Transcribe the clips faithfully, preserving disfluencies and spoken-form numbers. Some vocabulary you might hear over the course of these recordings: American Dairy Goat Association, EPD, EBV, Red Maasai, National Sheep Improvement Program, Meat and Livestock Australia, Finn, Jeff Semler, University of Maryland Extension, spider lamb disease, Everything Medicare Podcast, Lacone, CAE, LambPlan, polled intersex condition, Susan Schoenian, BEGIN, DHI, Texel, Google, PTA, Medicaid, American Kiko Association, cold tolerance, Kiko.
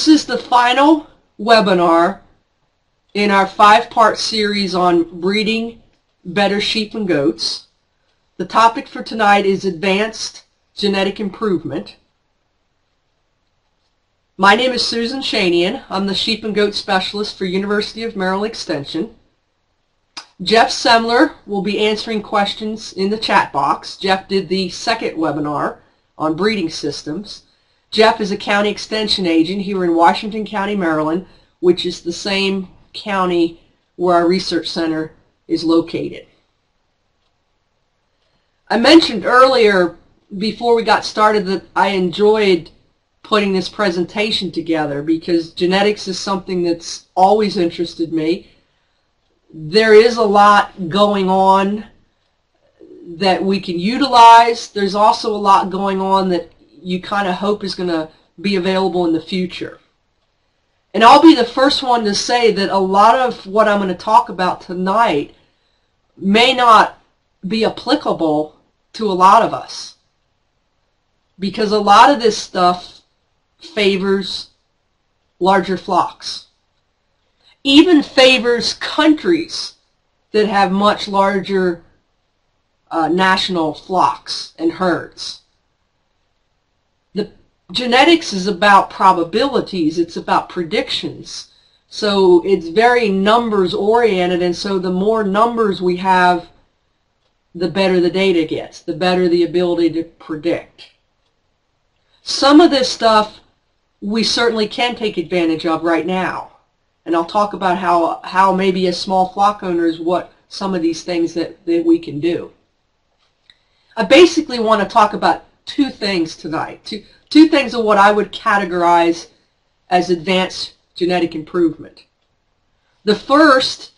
This is the final webinar in our five-part series on breeding better sheep and goats. The topic for tonight is advanced genetic improvement. My name is Susan Schoenian. I'm the sheep and goat specialist for University of Maryland Extension. Jeff Semler will be answering questions in the chat box. Jeff did the second webinar on breeding systems. Jeff is a county extension agent here in Washington County, Maryland, which is the same county where our research center is located. I mentioned earlier before we got started that I enjoyed putting this presentation together because genetics is something that's always interested me. There is a lot going on that we can utilize. There's also a lot going on that you kind of hope is going to be available in the future. And I'll be the first one to say that a lot of what I'm going to talk about tonight may not be applicable to a lot of us, because a lot of this stuff favors larger flocks, even favors countries that have much larger uh, national flocks and herds. The genetics is about probabilities, it's about predictions, so it's very numbers oriented, and so the more numbers we have, the better the data gets, the better the ability to predict. Some of this stuff we certainly can take advantage of right now, and I'll talk about how, how maybe as small flock owners what some of these things that, that we can do. I basically want to talk about two things tonight, two, two things of what I would categorize as advanced genetic improvement. The first,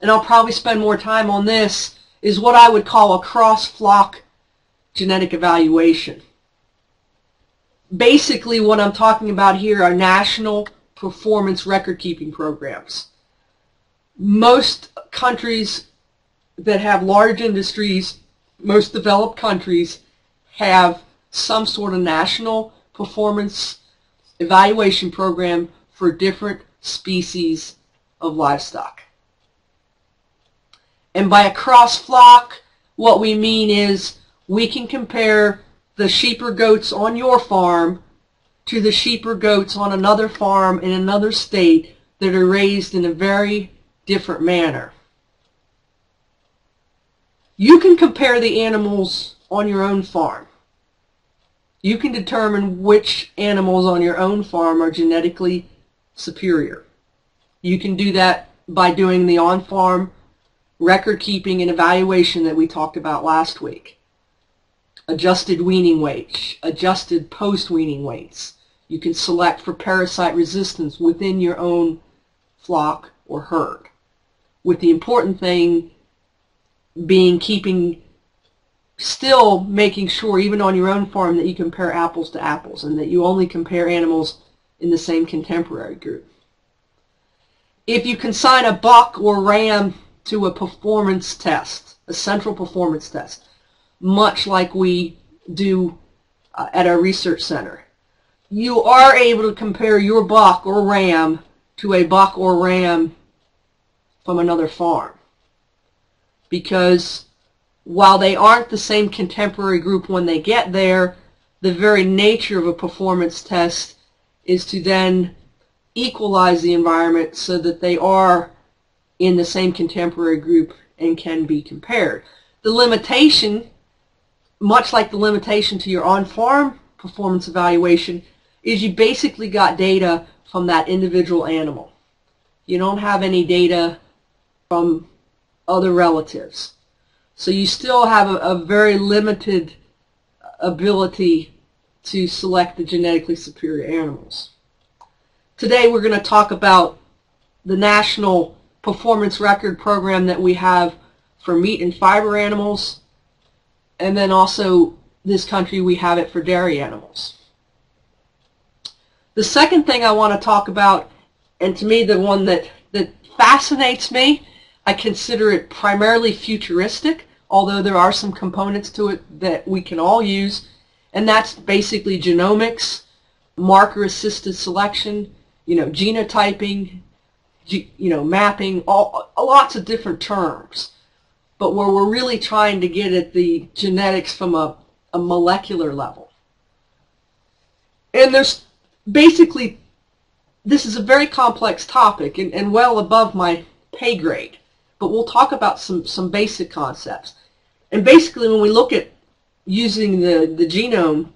and I'll probably spend more time on this, is what I would call a cross-flock genetic evaluation. Basically what I'm talking about here are national performance record-keeping programs. Most countries that have large industries, most developed countries, have some sort of national performance evaluation program for different species of livestock. And by a cross-flock, what we mean is we can compare the sheep or goats on your farm to the sheep or goats on another farm in another state that are raised in a very different manner. You can compare the animals on your own farm. You can determine which animals on your own farm are genetically superior. You can do that by doing the on-farm record keeping and evaluation that we talked about last week. Adjusted weaning weights, adjusted post-weaning weights. You can select for parasite resistance within your own flock or herd, with the important thing being keeping, still making sure even on your own farm that you compare apples to apples and that you only compare animals in the same contemporary group. If you consign a buck or ram to a performance test, a central performance test, much like we do uh, at our research center, you are able to compare your buck or ram to a buck or ram from another farm, because while they aren't the same contemporary group when they get there, the very nature of a performance test is to then equalize the environment so that they are in the same contemporary group and can be compared. The limitation, much like the limitation to your on-farm performance evaluation, is you basically got data from that individual animal. You don't have any data from other relatives. So you still have a, a very limited ability to select the genetically superior animals. Today we're going to talk about the national performance record program that we have for meat and fiber animals, and then also this country we have it for dairy animals. The second thing I want to talk about, and to me the one that, that fascinates me, I consider it primarily futuristic, although there are some components to it that we can all use, and that's basically genomics, marker-assisted selection, you know, genotyping, you know, mapping, all lots of different terms. But where we're really trying to get at the genetics from a, a molecular level. And there's basically, this is a very complex topic and, and well above my pay grade. But we'll talk about some, some basic concepts. And basically when we look at using the, the genome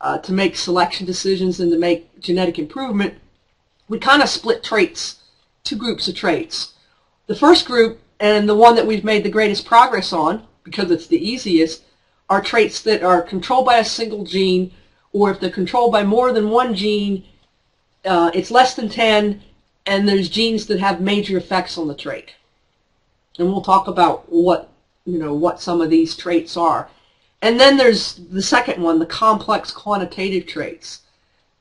uh, to make selection decisions and to make genetic improvement, we kind of split traits, two groups of traits. The first group, and the one that we've made the greatest progress on, because it's the easiest, are traits that are controlled by a single gene, or if they're controlled by more than one gene, uh, it's less than ten, and there's genes that have major effects on the trait. And we'll talk about what, you know, what some of these traits are. And then there's the second one, the complex quantitative traits,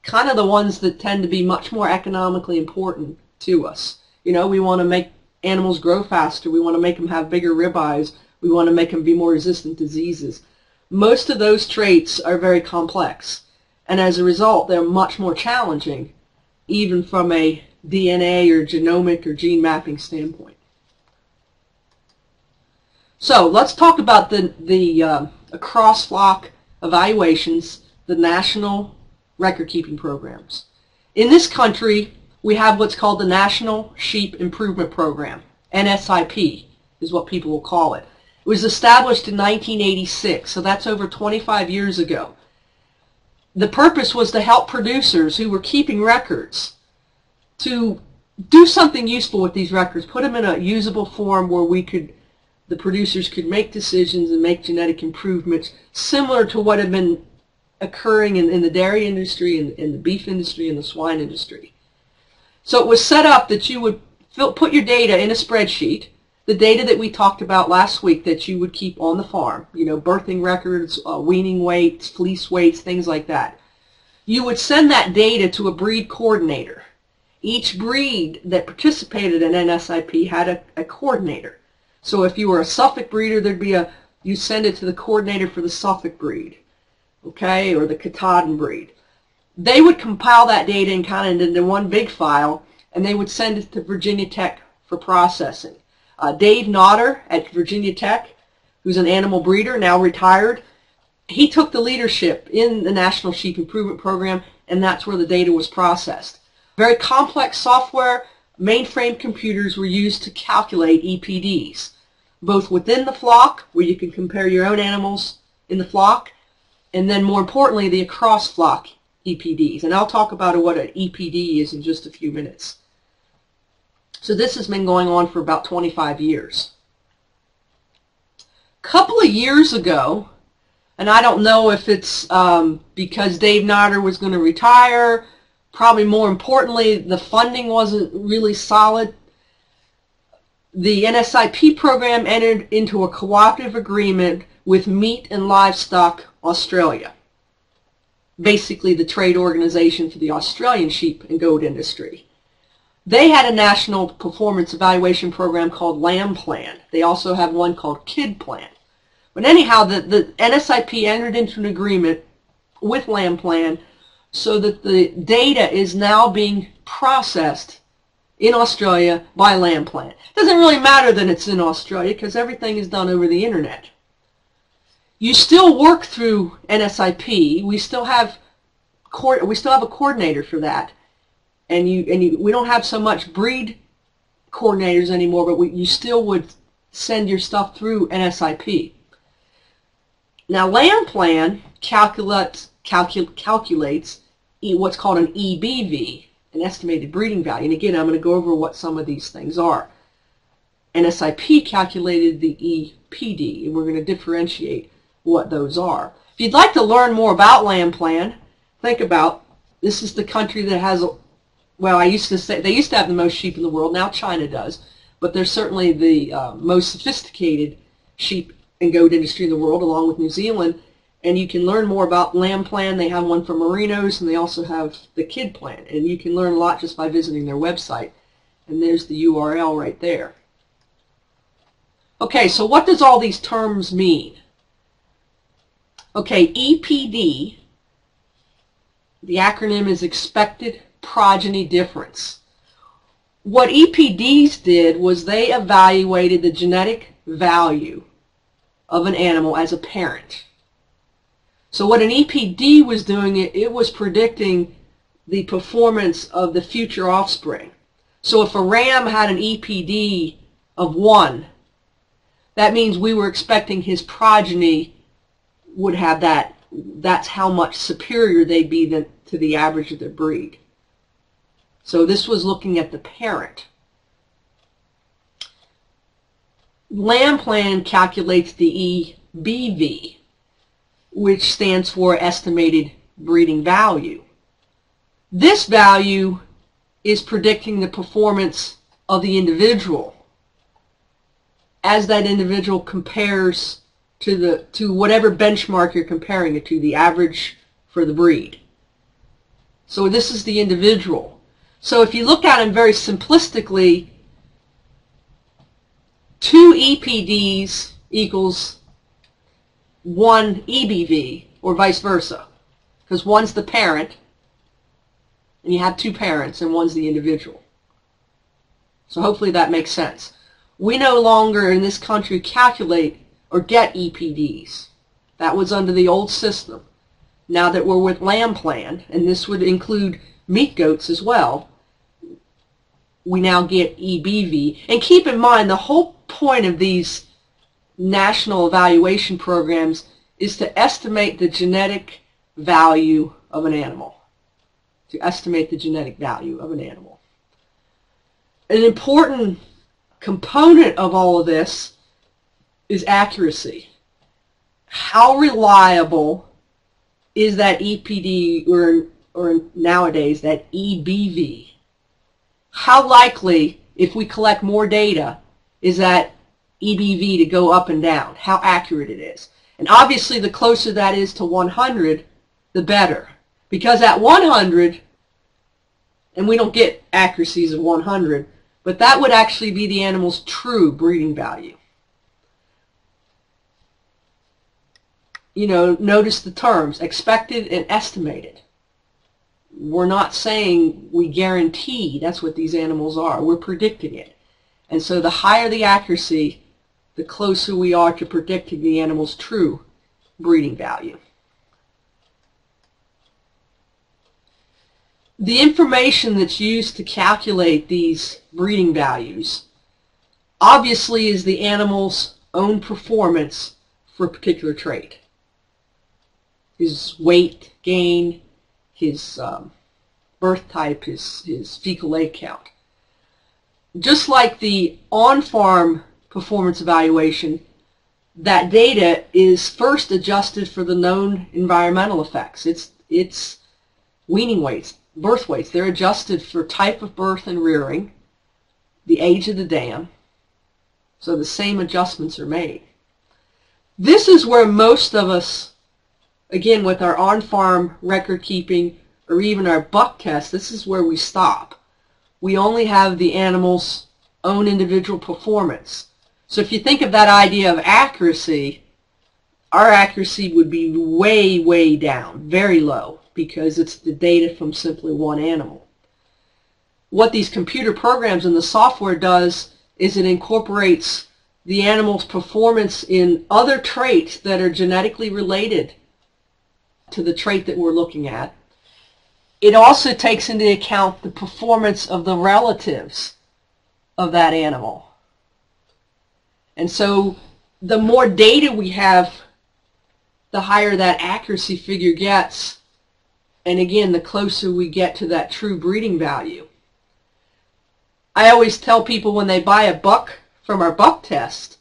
kind of the ones that tend to be much more economically important to us. You know, we want to make animals grow faster, we want to make them have bigger ribeyes, we want to make them be more resistant to diseases. Most of those traits are very complex, and as a result they're much more challenging, even from a D N A or genomic or gene mapping standpoint. So let's talk about the, the uh, across flock evaluations, the national record-keeping programs. In this country, we have what's called the National Sheep Improvement Program, N S I P is what people will call it. It was established in nineteen eighty-six, so that's over twenty-five years ago. The purpose was to help producers who were keeping records to do something useful with these records, put them in a usable form where we could, the producers could make decisions and make genetic improvements similar to what had been occurring in, in the dairy industry, in, in the beef industry, in the swine industry. So it was set up that you would fill, put your data in a spreadsheet, the data that we talked about last week that you would keep on the farm, you know, birthing records, uh, weaning weights, fleece weights, things like that. You would send that data to a breed coordinator. Each breed that participated in N S I P had a, a coordinator. So if you were a Suffolk breeder, there'd be a, you send it to the coordinator for the Suffolk breed, okay, or the Katahdin breed. They would compile that data and kind of into one big file, and they would send it to Virginia Tech for processing. Uh, Dave Notter at Virginia Tech, who's an animal breeder, now retired, he took the leadership in the National Sheep Improvement Program, and that's where the data was processed. Very complex software, mainframe computers were used to calculate E P Ds, both within the flock, where you can compare your own animals in the flock, and then more importantly, the across-flock E P Ds, and I'll talk about what an E P D is in just a few minutes. So this has been going on for about twenty-five years. A couple of years ago, and I don't know if it's um, because Dave Notter was going to retire, probably more importantly the funding wasn't really solid, the N S I P program entered into a cooperative agreement with Meat and Livestock Australia, basically the trade organization for the Australian sheep and goat industry. They had a national performance evaluation program called LambPlan. They also have one called Kid Plan. But anyhow, the, the N S I P entered into an agreement with LambPlan so that the data is now being processed in Australia by LambPlan. It doesn't really matter that it's in Australia because everything is done over the internet. You still work through N S I P. We still have we still have a coordinator for that, and you and you, we don't have so much breed coordinators anymore. But we, you still would send your stuff through N S I P. Now, LambPlan calculates calcu, calculates what's called an E B V, an estimated breeding value. And again, I'm going to go over what some of these things are. N S I P calculated the E P D, and we're going to differentiate what those are. If you'd like to learn more about LambPlan, think about this is the country that has, well, I used to say they used to have the most sheep in the world. Now China does, but they're certainly the uh, most sophisticated sheep and goat industry in the world, along with New Zealand. And you can learn more about LambPlan. They have one for merinos, and they also have the Kid Plan. And you can learn a lot just by visiting their website. And there's the U R L right there. Okay, so what does all these terms mean? Okay, E P D, the acronym is Expected progeny difference. What E P Ds did was they evaluated the genetic value of an animal as a parent. So what an E P D was doing, it, it was predicting the performance of the future offspring. So if a ram had an E P D of one, that means we were expecting his progeny would have that. That's how much superior they'd be than, to the average of their breed. So this was looking at the parent. LambPlan calculates the E B V, which stands for estimated breeding value. This value is predicting the performance of the individual as that individual compares to the to whatever benchmark you're comparing it to, the average for the breed. So this is the individual. So if you look at them very simplistically, two E P Ds equals one E B V, or vice versa, because one's the parent, and you have two parents, and one's the individual. So hopefully that makes sense. We no longer in this country calculate or get E P Ds. That was under the old system. Now that we're with LambPlan, and this would include meat goats as well, we now get E B V. And keep in mind, the whole point of these national evaluation programs is to estimate the genetic value of an animal. To estimate the genetic value of an animal. An important component of all of this is accuracy. How reliable is that E P D, or, or nowadays that E B V? How likely, if we collect more data, is that E B V to go up and down, how accurate it is? And obviously the closer that is to one hundred, the better. Because at one hundred, and we don't get accuracies of one hundred, but that would actually be the animal's true breeding value. You know, notice the terms, expected and estimated. We're not saying we guarantee that's what these animals are. We're predicting it. And so the higher the accuracy, the closer we are to predicting the animal's true breeding value. The information that's used to calculate these breeding values obviously is the animal's own performance for a particular trait. His weight gain, his um, birth type, his, his fecal egg count. Just like the on-farm performance evaluation, that data is first adjusted for the known environmental effects. It's, it's weaning weights, birth weights. They're adjusted for type of birth and rearing, the age of the dam. So the same adjustments are made. This is where most of us, again, with our on-farm record keeping or even our buck test, this is where we stop. We only have the animal's own individual performance. So if you think of that idea of accuracy, our accuracy would be way, way down, very low, because it's the data from simply one animal. What these computer programs and the software does is it incorporates the animal's performance in other traits that are genetically related to the trait that we're looking at. It also takes into account the performance of the relatives of that animal. And so the more data we have, the higher that accuracy figure gets. And again, the closer we get to that true breeding value. I always tell people when they buy a buck from our buck test,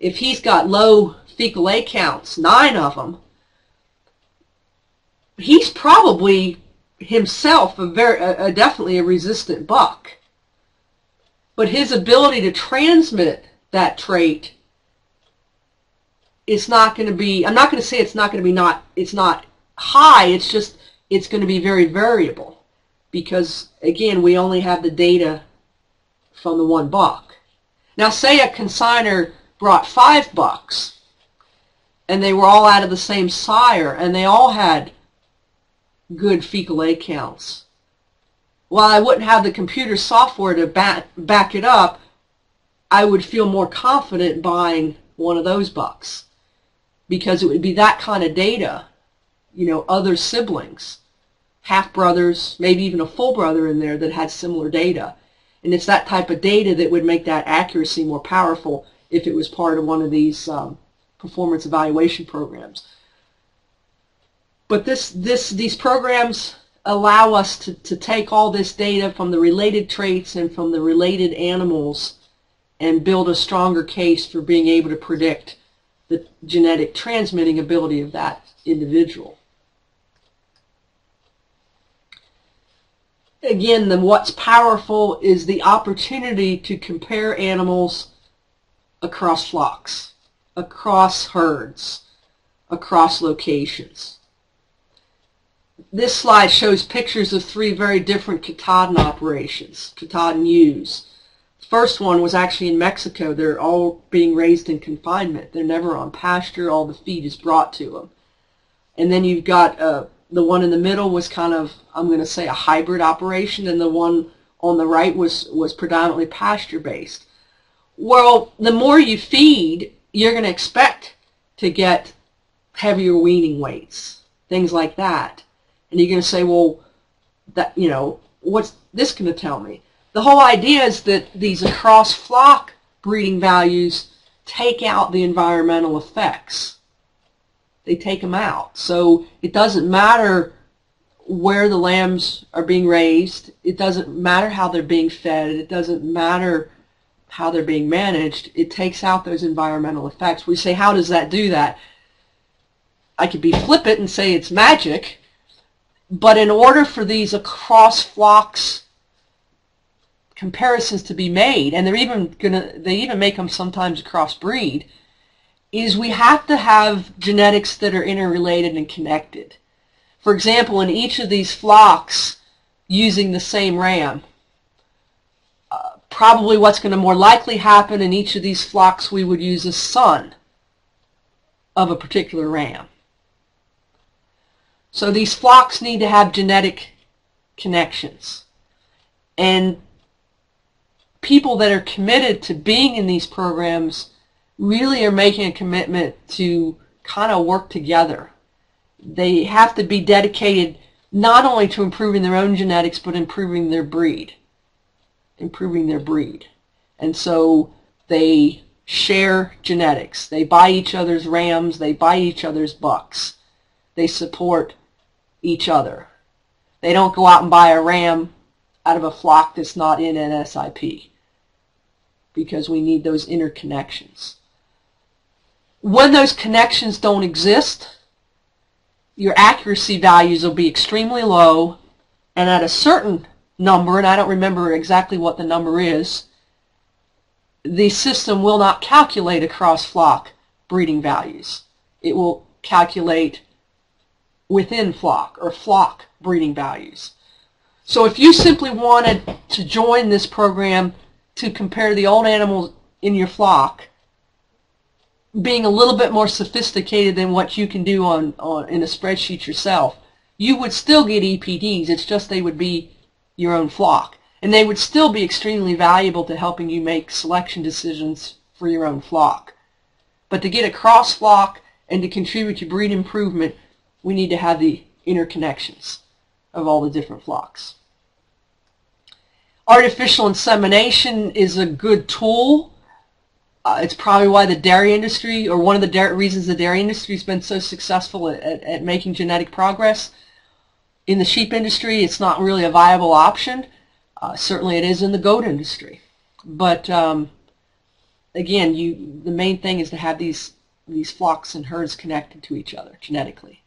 if he's got low fecal egg counts, nine of them, he's probably himself a very a, definitely a resistant buck, but his ability to transmit that trait is not going to be, I'm not going to say it's not going to be not it's not high, it's just it's going to be very variable, because again we only have the data from the one buck. Now say a consigner brought five bucks and they were all out of the same sire and they all had good fecal egg counts. while I wouldn't have the computer software to back, back it up, I would feel more confident buying one of those bucks, because it would be that kind of data, you know, other siblings, half-brothers, maybe even a full brother in there that had similar data. And it's that type of data that would make that accuracy more powerful if it was part of one of these um, performance evaluation programs. But this, this, these programs allow us to, to take all this data from the related traits and from the related animals and build a stronger case for being able to predict the genetic transmitting ability of that individual. Again, then what's powerful is the opportunity to compare animals across flocks, across herds, across locations. This slide shows pictures of three very different Katahdin operations, Katahdin ewes. The first one was actually in Mexico. They're all being raised in confinement. They're never on pasture. All the feed is brought to them. And then you've got uh, the one in the middle was kind of, I'm going to say, a hybrid operation, and the one on the right was, was predominantly pasture-based. Well, the more you feed, you're going to expect to get heavier weaning weights, things like that. And you're going to say, well, that, you know, what's this going to tell me? The whole idea is that these across-flock breeding values take out the environmental effects. They take them out. So it doesn't matter where the lambs are being raised. It doesn't matter how they're being fed. It doesn't matter how they're being managed. It takes out those environmental effects. We say, how does that do that? I could be flippant and say it's magic, but in order for these across flocks comparisons to be made, and they're even gonna, they even make them sometimes cross breed, is we have to have genetics that are interrelated and connected. For example, in each of these flocks, using the same ram, uh, probably what's going to more likely happen in each of these flocks, we would use a son of a particular ram. So these flocks need to have genetic connections. And people that are committed to being in these programs really are making a commitment to kind of work together. They have to be dedicated not only to improving their own genetics, but improving their breed, improving their breed. And so they share genetics. They buy each other's rams. They buy each other's bucks. They support each other. They don't go out and buy a ram out of a flock that's not in an S I P, because we need those interconnections. When those connections don't exist, your accuracy values will be extremely low, and at a certain number, and I don't remember exactly what the number is, the system will not calculate across flock breeding values. It will calculate within flock or flock breeding values. So if you simply wanted to join this program to compare the old animals in your flock, being a little bit more sophisticated than what you can do on, on in a spreadsheet yourself, you would still get E P Ds. It's just they would be your own flock. And they would still be extremely valuable to helping you make selection decisions for your own flock. But to get across flock and to contribute to breed improvement, we need to have the interconnections of all the different flocks. Artificial insemination is a good tool. Uh, it's probably why the dairy industry, or one of the dairy, reasons the dairy industry has been so successful at, at, at making genetic progress. In the sheep industry, it's not really a viable option. Uh, certainly it is in the goat industry. But um, again, you, the main thing is to have these, these flocks and herds connected to each other genetically.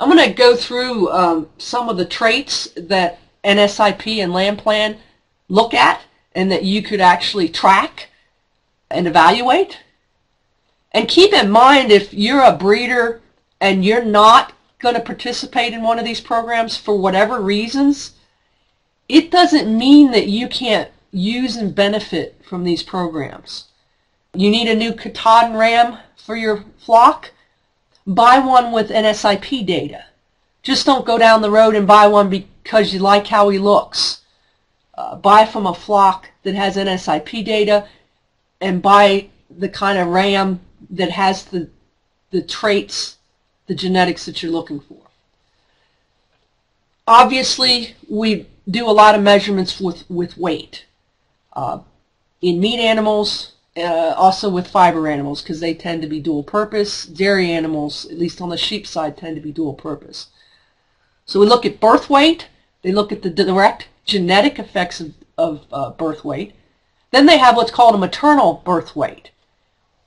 I'm going to go through um, some of the traits that N S I P and LambPlan look at and that you could actually track and evaluate. And keep in mind, if you're a breeder and you're not going to participate in one of these programs for whatever reasons, it doesn't mean that you can't use and benefit from these programs. You need a new Katahdin ram for your flock? Buy one with N S I P data. Just don't go down the road and buy one because you like how he looks. Uh, buy from a flock that has N S I P data, and buy the kind of ram that has the, the traits, the genetics that you're looking for. Obviously, we do a lot of measurements with, with weight uh, in meat animals, uh, also with fiber animals, because they tend to be dual purpose. Dairy animals, at least on the sheep side, tend to be dual purpose. So we look at birth weight. They look at the direct genetic effects of, of uh, birth weight. Then they have what's called a maternal birth weight.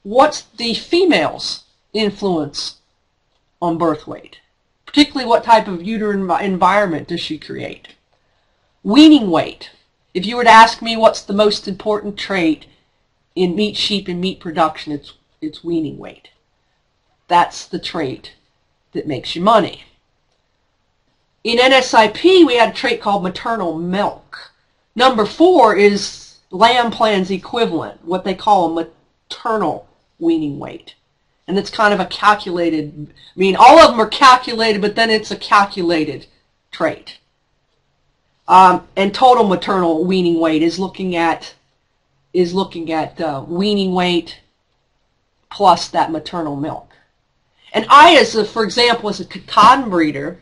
What's the female's influence on birth weight? Particularly, what type of uterine environment does she create? Weaning weight. If you were to ask me what's the most important trait in meat, sheep, and meat production, it's, it's weaning weight. That's the trait that makes you money. In N S I P, we had a trait called maternal milk. Number four is LambPlan's equivalent, what they call a maternal weaning weight. And it's kind of a calculated, I mean, all of them are calculated, but then it's a calculated trait. Um, and total maternal weaning weight is looking at, is looking at uh, weaning weight plus that maternal milk. And I, as a, for example, as a Katahdin breeder,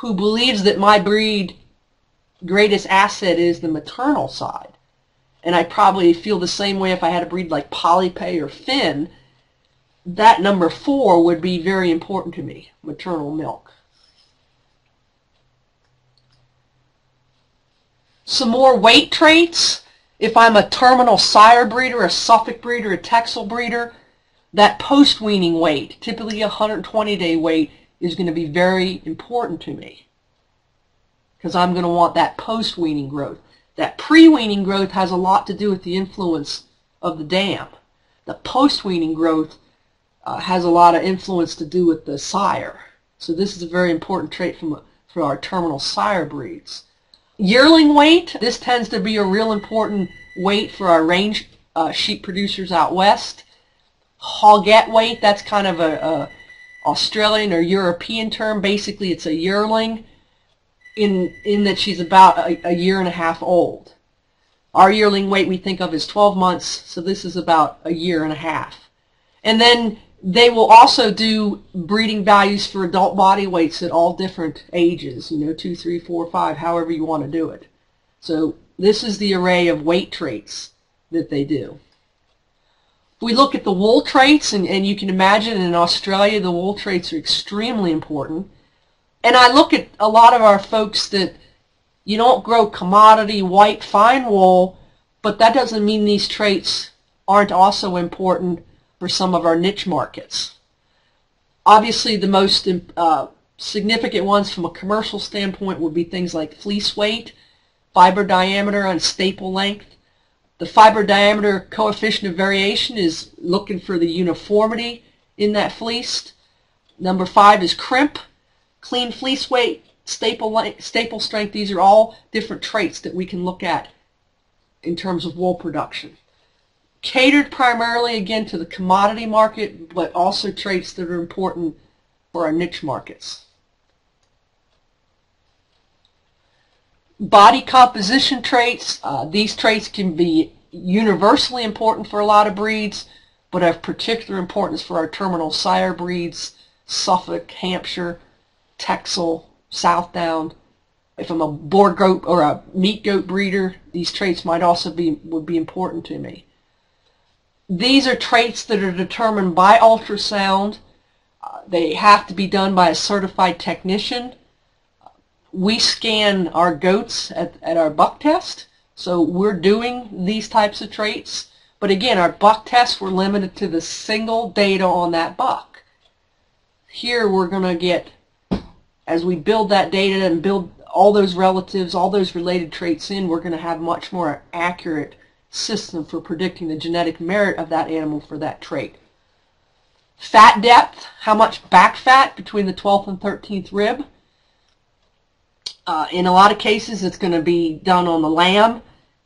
who believes that my breed greatest asset is the maternal side. And I probably feel the same way if I had a breed like Polypay or Finn. That number four would be very important to me, maternal milk. Some more weight traits. If I'm a terminal sire breeder, a Suffolk breeder, a Texel breeder, that post-weaning weight, typically a one hundred twenty day weight, is going to be very important to me because I'm going to want that post-weaning growth. That pre-weaning growth has a lot to do with the influence of the dam. The post-weaning growth uh, has a lot of influence to do with the sire. So this is a very important trait from, for our terminal sire breeds. Yearling weight, this tends to be a real important weight for our range uh, sheep producers out west. Hoggette weight, that's kind of a, a Australian or European term. Basically, it's a yearling in, in that she's about a, a year and a half old. Our yearling weight we think of as twelve months, so this is about a year and a half. And then they will also do breeding values for adult body weights at all different ages, you know, two, three, four, five, however you want to do it. So this is the array of weight traits that they do. We look at the wool traits, and, and you can imagine in Australia the wool traits are extremely important. And I look at a lot of our folks that you don't grow commodity white fine wool, but that doesn't mean these traits aren't also important for some of our niche markets. Obviously the most uh, significant ones from a commercial standpoint would be things like fleece weight, fiber diameter, and staple length. The fiber diameter coefficient of variation is looking for the uniformity in that fleece. Number five is crimp, clean fleece weight, staple length, staple strength. These are all different traits that we can look at in terms of wool production. Catered primarily, again, to the commodity market, but also traits that are important for our niche markets. Body composition traits, uh, these traits can be universally important for a lot of breeds, but of particular importance for our terminal sire breeds, Suffolk, Hampshire, Texel, Southdown. If I'm a Boer goat or a meat goat breeder, these traits might also be, would be important to me. These are traits that are determined by ultrasound. Uh, they have to be done by a certified technician. We scan our goats at, at our buck test, so we're doing these types of traits. But again, our buck tests were limited to the single data on that buck. Here we're going to get, as we build that data and build all those relatives, all those related traits in, we're going to have much more accurate system for predicting the genetic merit of that animal for that trait. Fat depth, how much back fat between the twelfth and thirteenth rib. Uh, in a lot of cases, it's going to be done on the lamb.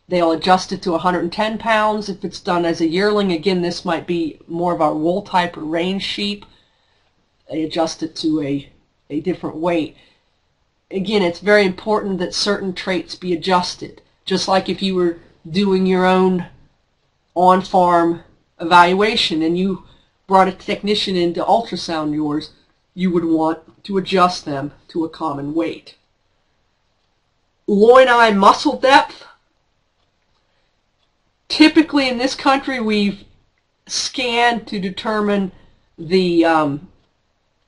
They'll adjust it to one hundred ten pounds. If it's done as a yearling, again, this might be more of our wool type or range sheep. They adjust it to a a different weight. Again, it's very important that certain traits be adjusted, just like if you were doing your own on-farm evaluation and you brought a technician in to ultrasound yours, you would want to adjust them to a common weight. Loin-eye muscle depth. Typically in this country we've scanned to determine the um,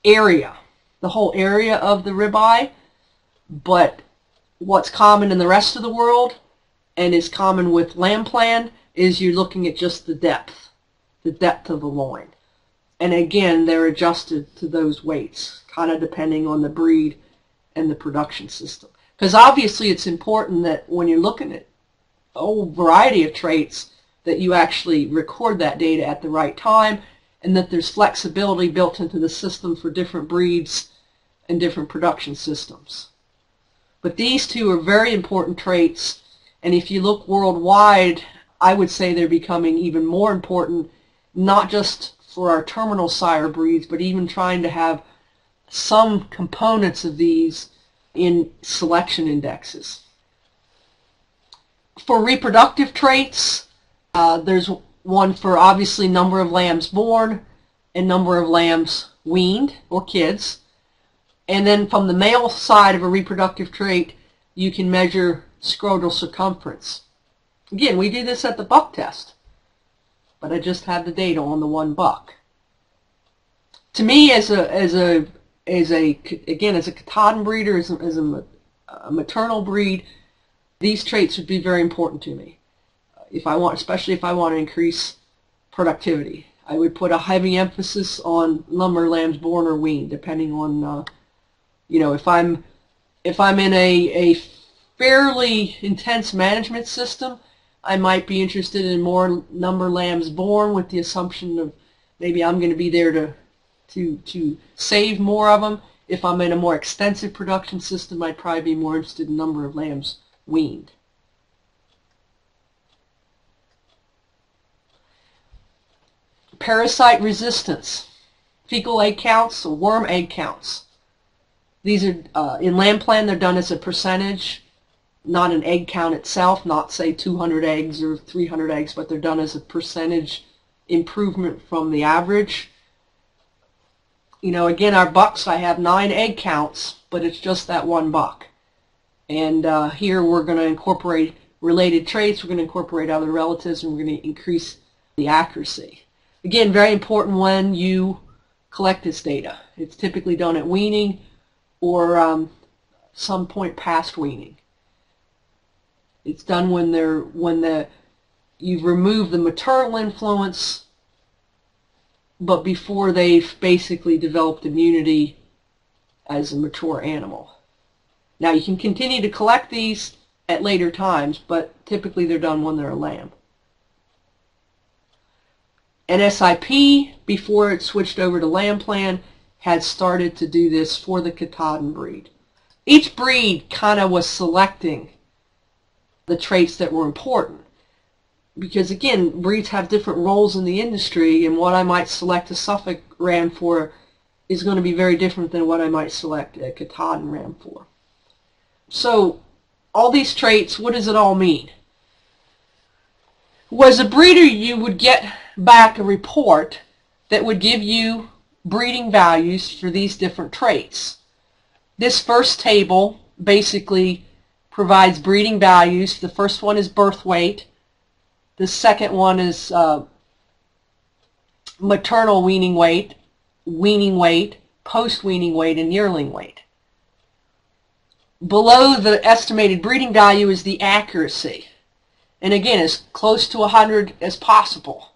area, the whole area of the ribeye, but what's common in the rest of the world and is common with LambPlan is you're looking at just the depth, the depth of the loin. And again, they're adjusted to those weights, kind of depending on the breed and the production system. Because obviously it's important that when you're looking at a whole variety of traits that you actually record that data at the right time and that there's flexibility built into the system for different breeds and different production systems. But these two are very important traits, and if you look worldwide, I would say they're becoming even more important, not just for our terminal sire breeds, but even trying to have some components of these in selection indexes. For reproductive traits, uh, there's one for obviously number of lambs born and number of lambs weaned or kids. And then from the male side of a reproductive trait, you can measure scrotal circumference. Again, we do this at the buck test, but I just have the data on the one buck. To me, as a as a as a again as a Katahdin breeder, as a, as a, a maternal breed, these traits would be very important to me. If I want, especially if I want to increase productivity, I would put a heavy emphasis on number of lambs born or weaned, depending on, uh, you know, if I'm if I'm in a a fairly intense management system, I might be interested in more number of lambs born, with the assumption of maybe I'm going to be there to to to save more of them. If I'm in a more extensive production system, I'd probably be more interested in number of lambs weaned. Parasite resistance, fecal egg counts, or worm egg counts. These are uh, in LambPlan they're done as a percentage, not an egg count itself, not say two hundred eggs or three hundred eggs, but they're done as a percentage improvement from the average. You know, again, our bucks, I have nine egg counts, but it's just that one buck. And uh, here we're going to incorporate related traits, we're going to incorporate other relatives, and we're going to increase the accuracy. Again, very important when you collect this data. It's typically done at weaning or um, some point past weaning. It's done when they're when the you've removed the maternal influence, but before they've basically developed immunity as a mature animal. Now, you can continue to collect these at later times, but typically they're done when they're a lamb. N S I P, before it switched over to LambPlan, had started to do this for the Katahdin breed. Each breed kind of was selecting the traits that were important, because again, breeds have different roles in the industry, and what I might select a Suffolk ram for is going to be very different than what I might select a Katahdin ram for. So, all these traits, what does it all mean? Well, as a breeder, you would get back a report that would give you breeding values for these different traits. This first table basically provides breeding values. The first one is birth weight. The second one is uh, maternal weaning weight, weaning weight, post-weaning weight, and yearling weight. Below the estimated breeding value is the accuracy, and again, as close to one hundred as possible.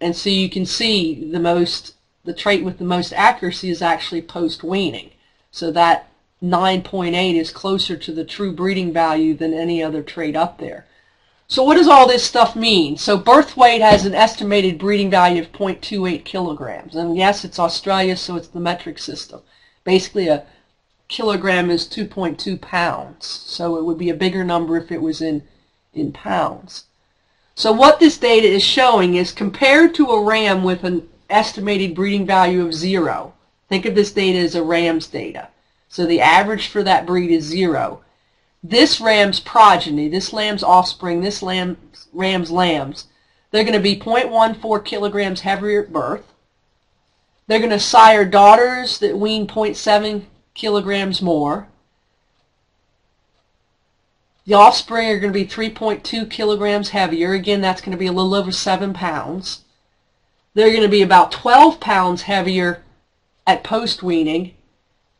And so you can see the most, the trait with the most accuracy is actually post-weaning. So that nine point eight is closer to the true breeding value than any other trait up there. So what does all this stuff mean? So birth weight has an estimated breeding value of zero point two eight kilograms, and yes, it's Australia, so it's the metric system. Basically, a kilogram is two point two pounds, so it would be a bigger number if it was in in pounds. So what this data is showing is compared to a ram with an estimated breeding value of zero, Think of this data as a ram's data. So the average for that breed is zero. This ram's progeny, this lamb's offspring, this lamb, ram's lambs, they're going to be zero point one four kilograms heavier at birth. They're going to sire daughters that wean zero point seven kilograms more. The offspring are going to be three point two kilograms heavier. Again, that's going to be a little over seven pounds. They're going to be about twelve pounds heavier at post-weaning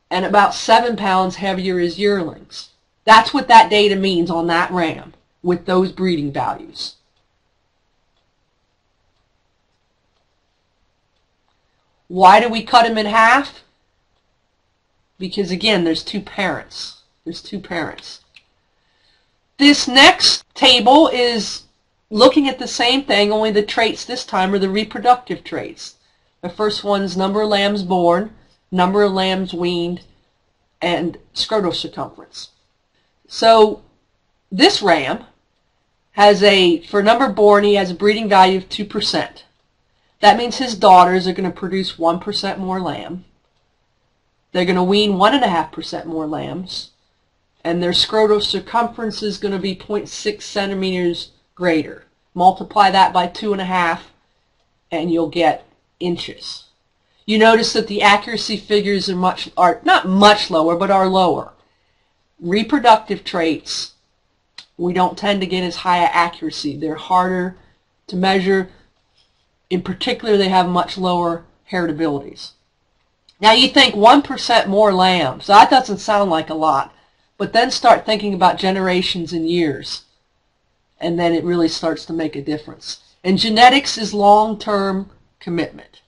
and about seven pounds heavier as yearlings. That's what that data means on that ram with those breeding values. Why do we cut them in half? Because again, there's two parents. There's two parents. This next table is looking at the same thing, only the traits this time are the reproductive traits. The first one's number of lambs born, number of lambs weaned, and scrotal circumference. So this ram has a, for number born, he has a breeding value of two percent. That means his daughters are going to produce one percent more lamb. They're going to wean one point five percent more lambs. And their scrotal circumference is going to be zero point six centimeters greater. Multiply that by two point five and you'll get inches. You notice that the accuracy figures are much, are not much lower, but are lower. Reproductive traits, we don't tend to get as high an accuracy. They're harder to measure. In particular, they have much lower heritabilities. Now you think one percent more lambs. That doesn't sound like a lot, but then start thinking about generations and years, and then it really starts to make a difference. And genetics is long-term commitment.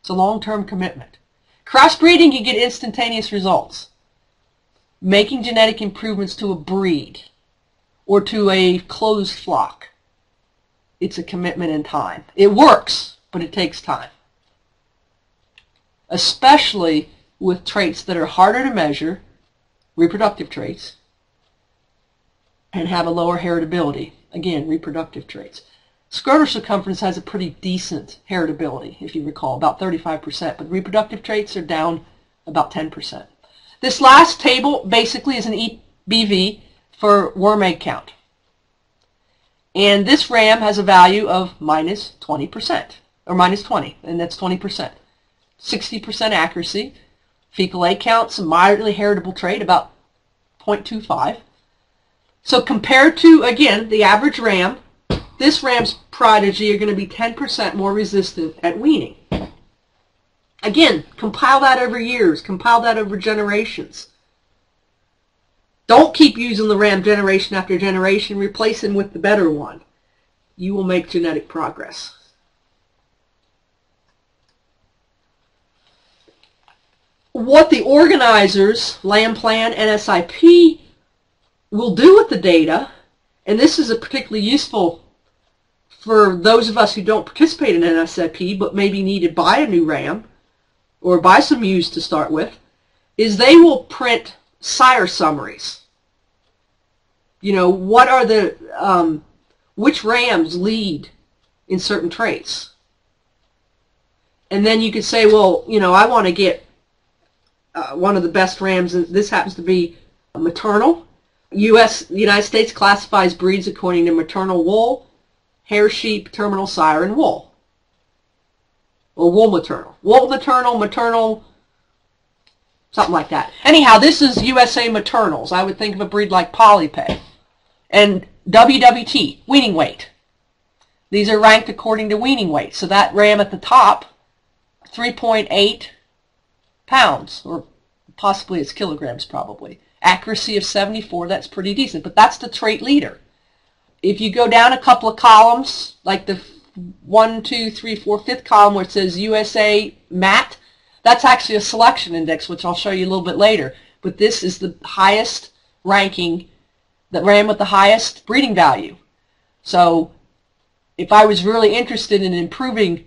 It's a long-term commitment. Crossbreeding, you get instantaneous results. Making genetic improvements to a breed or to a closed flock, it's a commitment in time. It works, but it takes time, especially with traits that are harder to measure, reproductive traits, and have a lower heritability. Again, reproductive traits. Scrotal circumference has a pretty decent heritability, if you recall, about thirty-five percent, but reproductive traits are down about ten percent. This last table basically is an E B V for worm egg count. And this ram has a value of minus twenty percent, or minus twenty, and that's twenty percent. sixty percent accuracy. Fecal egg count's a moderately heritable trait, about zero point two five. So compared to, again, the average ram, this ram's progeny are going to be ten percent more resistant at weaning. Again, compile that over years, compile that over generations. Don't keep using the ram generation after generation, replace him with the better one. You will make genetic progress. What the organizers, LambPlan, N S I P, will do with the data, and this is a particularly useful for those of us who don't participate in N S I P but maybe need to buy a new ram, or buy some ewes to start with, is they will print sire summaries. You know, what are the, um, which rams lead in certain traits? And then you could say, well, you know, I want to get uh, one of the best rams, and this happens to be maternal. U S the United States classifies breeds according to maternal wool, hair sheep, terminal sire, and wool. Or wool maternal. Wool maternal, maternal, something like that. Anyhow, this is U S A maternals. I would think of a breed like Polypay. And W W T, weaning weight. These are ranked according to weaning weight. So that ram at the top, three point eight pounds, or possibly it's kilograms probably. Accuracy of seventy-four, that's pretty decent. But that's the trait leader. If you go down a couple of columns, like the one, two, three, four, fifth column where it says U S A M A T, that's actually a selection index, which I'll show you a little bit later. But this is the highest ranking, the ram with the highest breeding value. So if I was really interested in improving,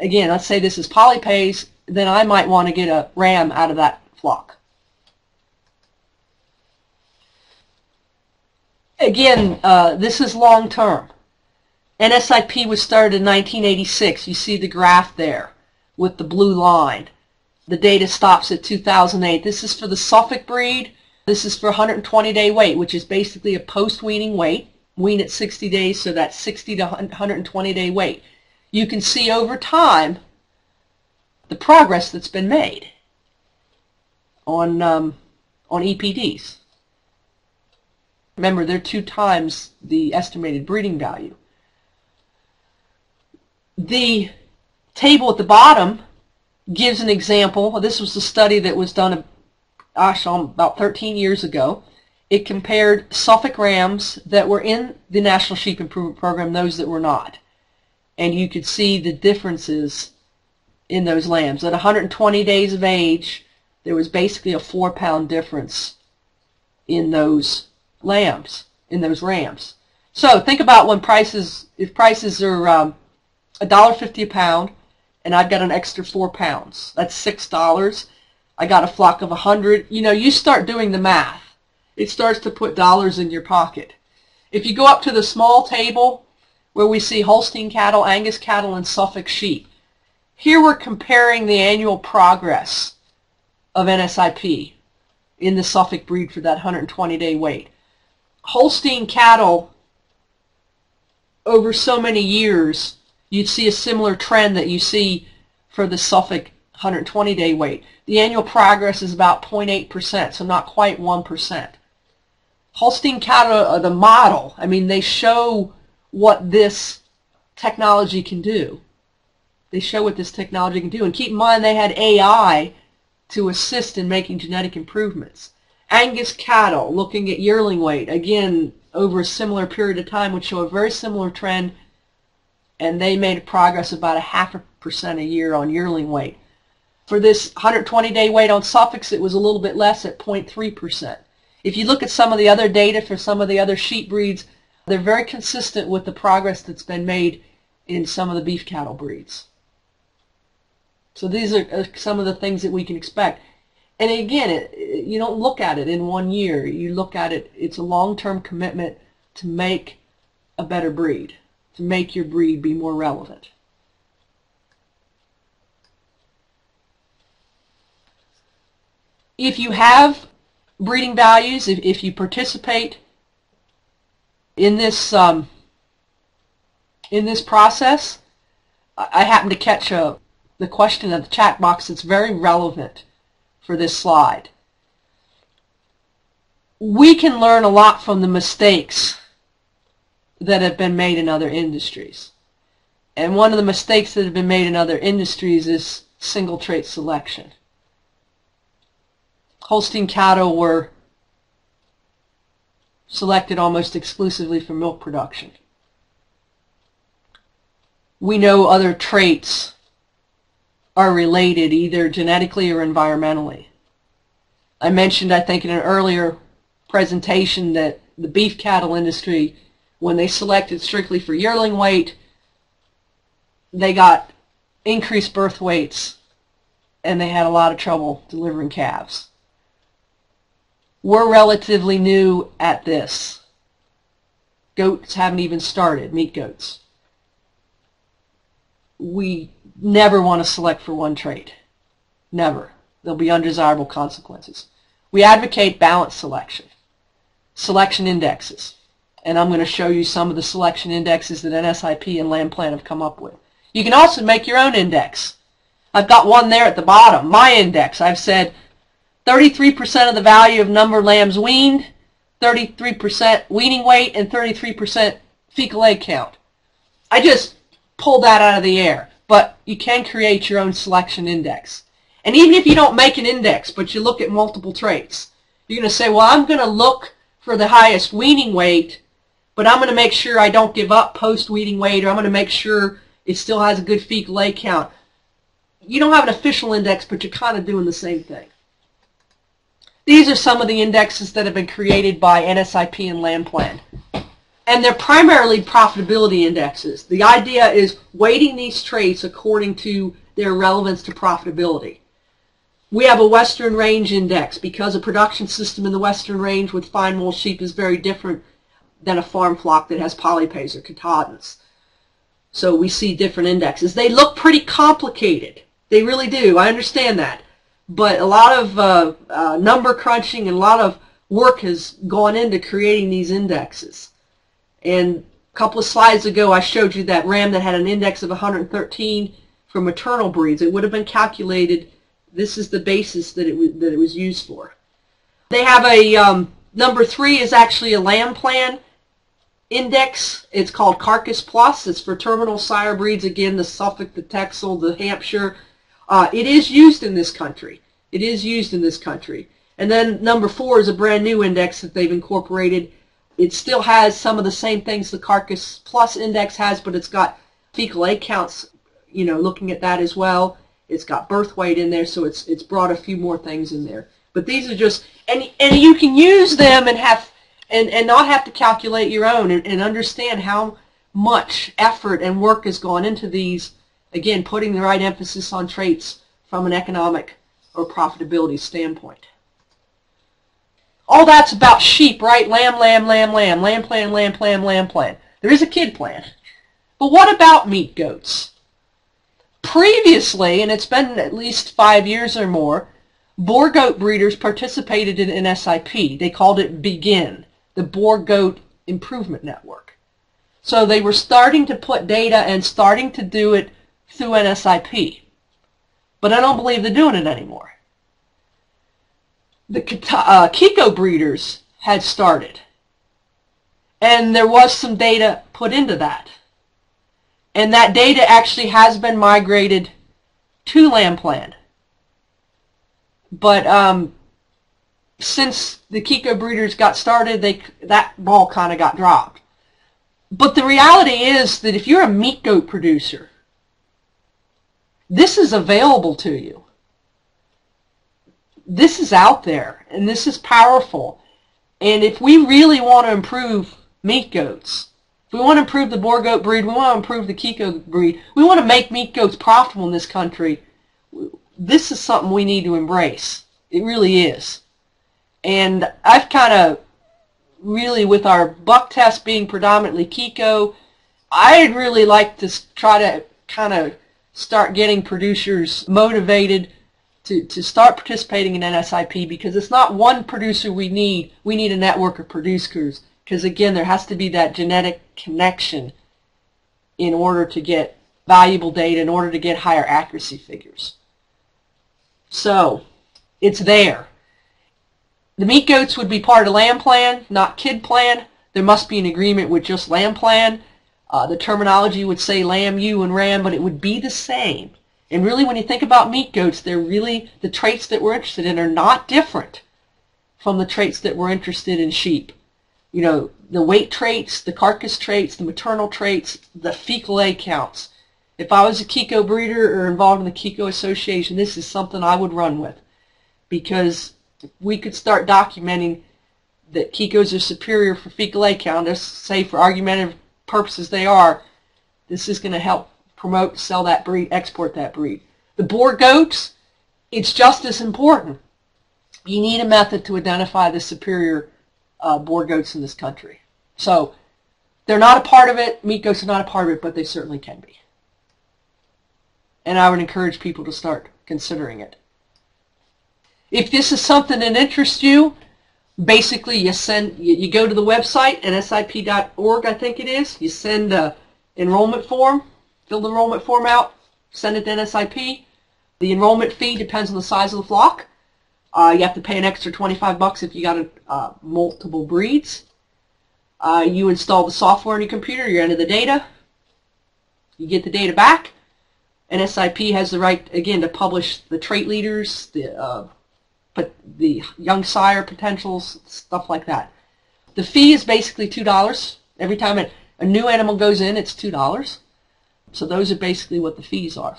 again, let's say this is Polypay's, then I might want to get a ram out of that flock. Again, uh, this is long term. N S I P was started in nineteen eighty-six. You see the graph there with the blue line. The data stops at two thousand eight. This is for the Suffolk breed. This is for one hundred twenty day weight, which is basically a post-weaning weight. Wean at sixty days, so that's sixty to one hundred twenty day weight. You can see over time the progress that's been made on, um, on E P Ds. Remember, they're two times the estimated breeding value. The table at the bottom gives an example. This was a study that was done gosh, about thirteen years ago. It compared Suffolk rams that were in the National Sheep Improvement Program, those that were not. And you could see the differences in those lambs. At one hundred twenty days of age, there was basically a four pound difference in those lambs, in those rams. So think about when prices, if prices are um, a dollar fifty a pound, and I've got an extra four pounds. That's six dollars. I got a flock of a hundred. You know, you start doing the math. It starts to put dollars in your pocket. If you go up to the small table where we see Holstein cattle, Angus cattle, and Suffolk sheep, here we're comparing the annual progress of N S I P in the Suffolk breed for that one hundred twenty day weight. Holstein cattle over so many years, you'd see a similar trend that you see for the Suffolk one hundred twenty day weight. The annual progress is about zero point eight percent, so not quite one percent. Holstein cattle are the model. I mean, they show what this technology can do. They show what this technology can do. And keep in mind, they had A I to assist in making genetic improvements. Angus cattle, looking at yearling weight, again, over a similar period of time, would show a very similar trend, and they made progress about a half a percent a year on yearling weight. For this one hundred twenty day weight on Suffolks, it was a little bit less at zero point three percent. If you look at some of the other data for some of the other sheep breeds, they're very consistent with the progress that's been made in some of the beef cattle breeds. So these are some of the things that we can expect. And again, it, you don't look at it in one year. You look at it, it's a long-term commitment to make a better breed, to make your breed be more relevant. If you have breeding values, if, if you participate in this um, in this process, I, I happen to catch a, the question in the chat box that's very relevant for this slide. We can learn a lot from the mistakes that have been made in other industries. And one of the mistakes that have been made in other industries is single trait selection. Holstein cattle were selected almost exclusively for milk production. We know other traits are related either genetically or environmentally. I mentioned, I think, in an earlier presentation that the beef cattle industry, when they selected strictly for yearling weight, they got increased birth weights and they had a lot of trouble delivering calves. We're relatively new at this. Goats haven't even started, meat goats. We never want to select for one trait. Never. There'll be undesirable consequences. We advocate balanced selection, selection indexes. And I'm going to show you some of the selection indexes that N S I P and LambPlan have come up with. You can also make your own index. I've got one there at the bottom, my index. I've said thirty-three percent of the value of number lambs weaned, thirty-three percent weaning weight, and thirty-three percent fecal egg count. I just pulled that out of the air, but you can create your own selection index. And even if you don't make an index, but you look at multiple traits, you're going to say, well, I'm going to look for the highest weaning weight, but I'm going to make sure I don't give up post-weaning weight, or I'm going to make sure it still has a good fecal egg count. You don't have an official index, but you're kind of doing the same thing. These are some of the indexes that have been created by N S I P and LambPlan. And they're primarily profitability indexes. The idea is weighting these traits according to their relevance to profitability. We have a Western Range Index because a production system in the Western Range with fine wool sheep is very different than a farm flock that has polypays or Katahdins. So we see different indexes. They look pretty complicated. They really do. I understand that. but a lot of uh, uh, number crunching and a lot of work has gone into creating these indexes. And a couple of slides ago I showed you that ram that had an index of one hundred thirteen for maternal breeds. It would have been calculated, this is the basis that it, that it was used for. They have a, um, number three is actually a LambPlan index. It's called Carcass Plus. It's for terminal sire breeds, again, the Suffolk, the Texel, the Hampshire. Uh, it is used in this country. It is used in this country. And then number four is a brand new index that they've incorporated. It still has some of the same things the Carcass Plus index has, but it's got fecal egg counts, you know, looking at that as well. It's got birth weight in there, so it's it's brought a few more things in there. But these are just, and and you can use them and have and and not have to calculate your own, and, and understand how much effort and work has gone into these. Again, putting the right emphasis on traits from an economic or profitability standpoint. All that's about sheep, right? Lamb, lamb, lamb, lamb, lamb plan, lamb plan, lamb plan. There is a kid plan. But what about meat goats? Previously, and it's been at least five years or more, Boer goat breeders participated in an S I P. They called it BEGIN, the Boer Goat Improvement Network. So they were starting to put data and starting to do it through an S I P. But I don't believe they're doing it anymore. The uh, Kiko breeders had started, and there was some data put into that, and that data actually has been migrated to LambPlan. But um, since the Kiko breeders got started, they that ball kind of got dropped. But the reality is that if you're a meat goat producer, this is available to you. This is out there, and this is powerful. And if we really want to improve meat goats, if we want to improve the Boer goat breed, we want to improve the Kiko breed, we want to make meat goats profitable in this country, this is something we need to embrace. It really is. And I've kind of really, with our buck test being predominantly Kiko, I'd really like to try to kind of start getting producers motivated To, to start participating in N S I P, because it's not one producer we need. We need a network of producers, because again, there has to be that genetic connection in order to get valuable data, in order to get higher accuracy figures. So it's there. The meat goats would be part of LambPlan, not Kid Plan. There must be an agreement with just LambPlan. Uh, the terminology would say lamb, ewe, and ram, but it would be the same. And really, when you think about meat goats, they're really, the traits that we're interested in are not different from the traits that we're interested in sheep. You know, the weight traits, the carcass traits, the maternal traits, the fecal egg counts. If I was a Kiko breeder or involved in the Kiko Association, this is something I would run with, because we could start documenting that Kikos are superior for fecal egg count. Let's say for argumentative purposes they are. This is going to help promote, sell that breed, export that breed. The Boer goats, it's just as important. You need a method to identify the superior uh, Boer goats in this country. So they're not a part of it. Meat goats are not a part of it, but they certainly can be. And I would encourage people to start considering it. If this is something that interests you, basically you send, you, you go to the website, N S I P dot org, I think it is. You send an enrollment form. Fill the enrollment form out, send it to N S I P. The enrollment fee depends on the size of the flock. Uh, you have to pay an extra twenty-five bucks if you got a, uh, multiple breeds. Uh, you install the software on your computer, you enter the data, you get the data back. N S I P has the right, again, to publish the trait leaders, the, uh, but the young sire potentials, stuff like that. The fee is basically two dollars. Every time it, a new animal goes in, it's two dollars. So those are basically what the fees are.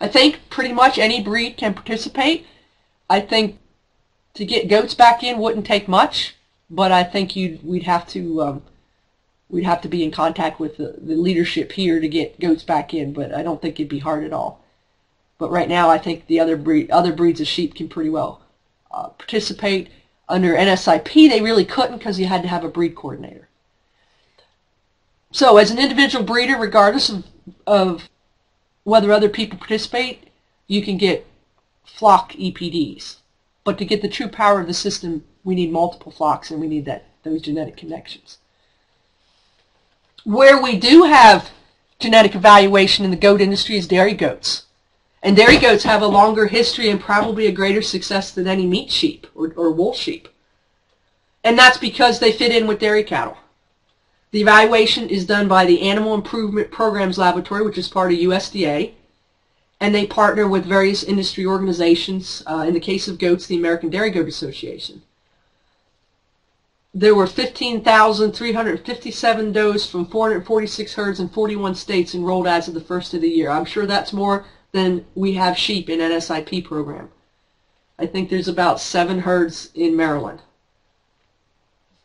I think pretty much any breed can participate. I think to get goats back in wouldn't take much, but I think you'd, we'd have to um, we'd have to be in contact with the, the leadership here to get goats back in. But I don't think it'd be hard at all. But right now, I think the other breed other breeds of sheep can pretty well uh, participate. Under N S I P, they really couldn't, because you had to have a breed coordinator. So as an individual breeder, regardless of, of whether other people participate, you can get flock E P Ds. But to get the true power of the system, we need multiple flocks, and we need that those genetic connections. Where we do have genetic evaluation in the goat industry is dairy goats. And dairy goats have a longer history and probably a greater success than any meat sheep or, or wool sheep. And that's because they fit in with dairy cattle. The evaluation is done by the Animal Improvement Programs Laboratory, which is part of U S D A, and they partner with various industry organizations. Uh, in the case of goats, the American Dairy Goat Association. There were fifteen thousand three hundred fifty-seven does from four hundred forty-six herds in forty-one states enrolled as of the first of the year. I'm sure that's more than we have sheep in N S I P program. I think there's about seven herds in Maryland.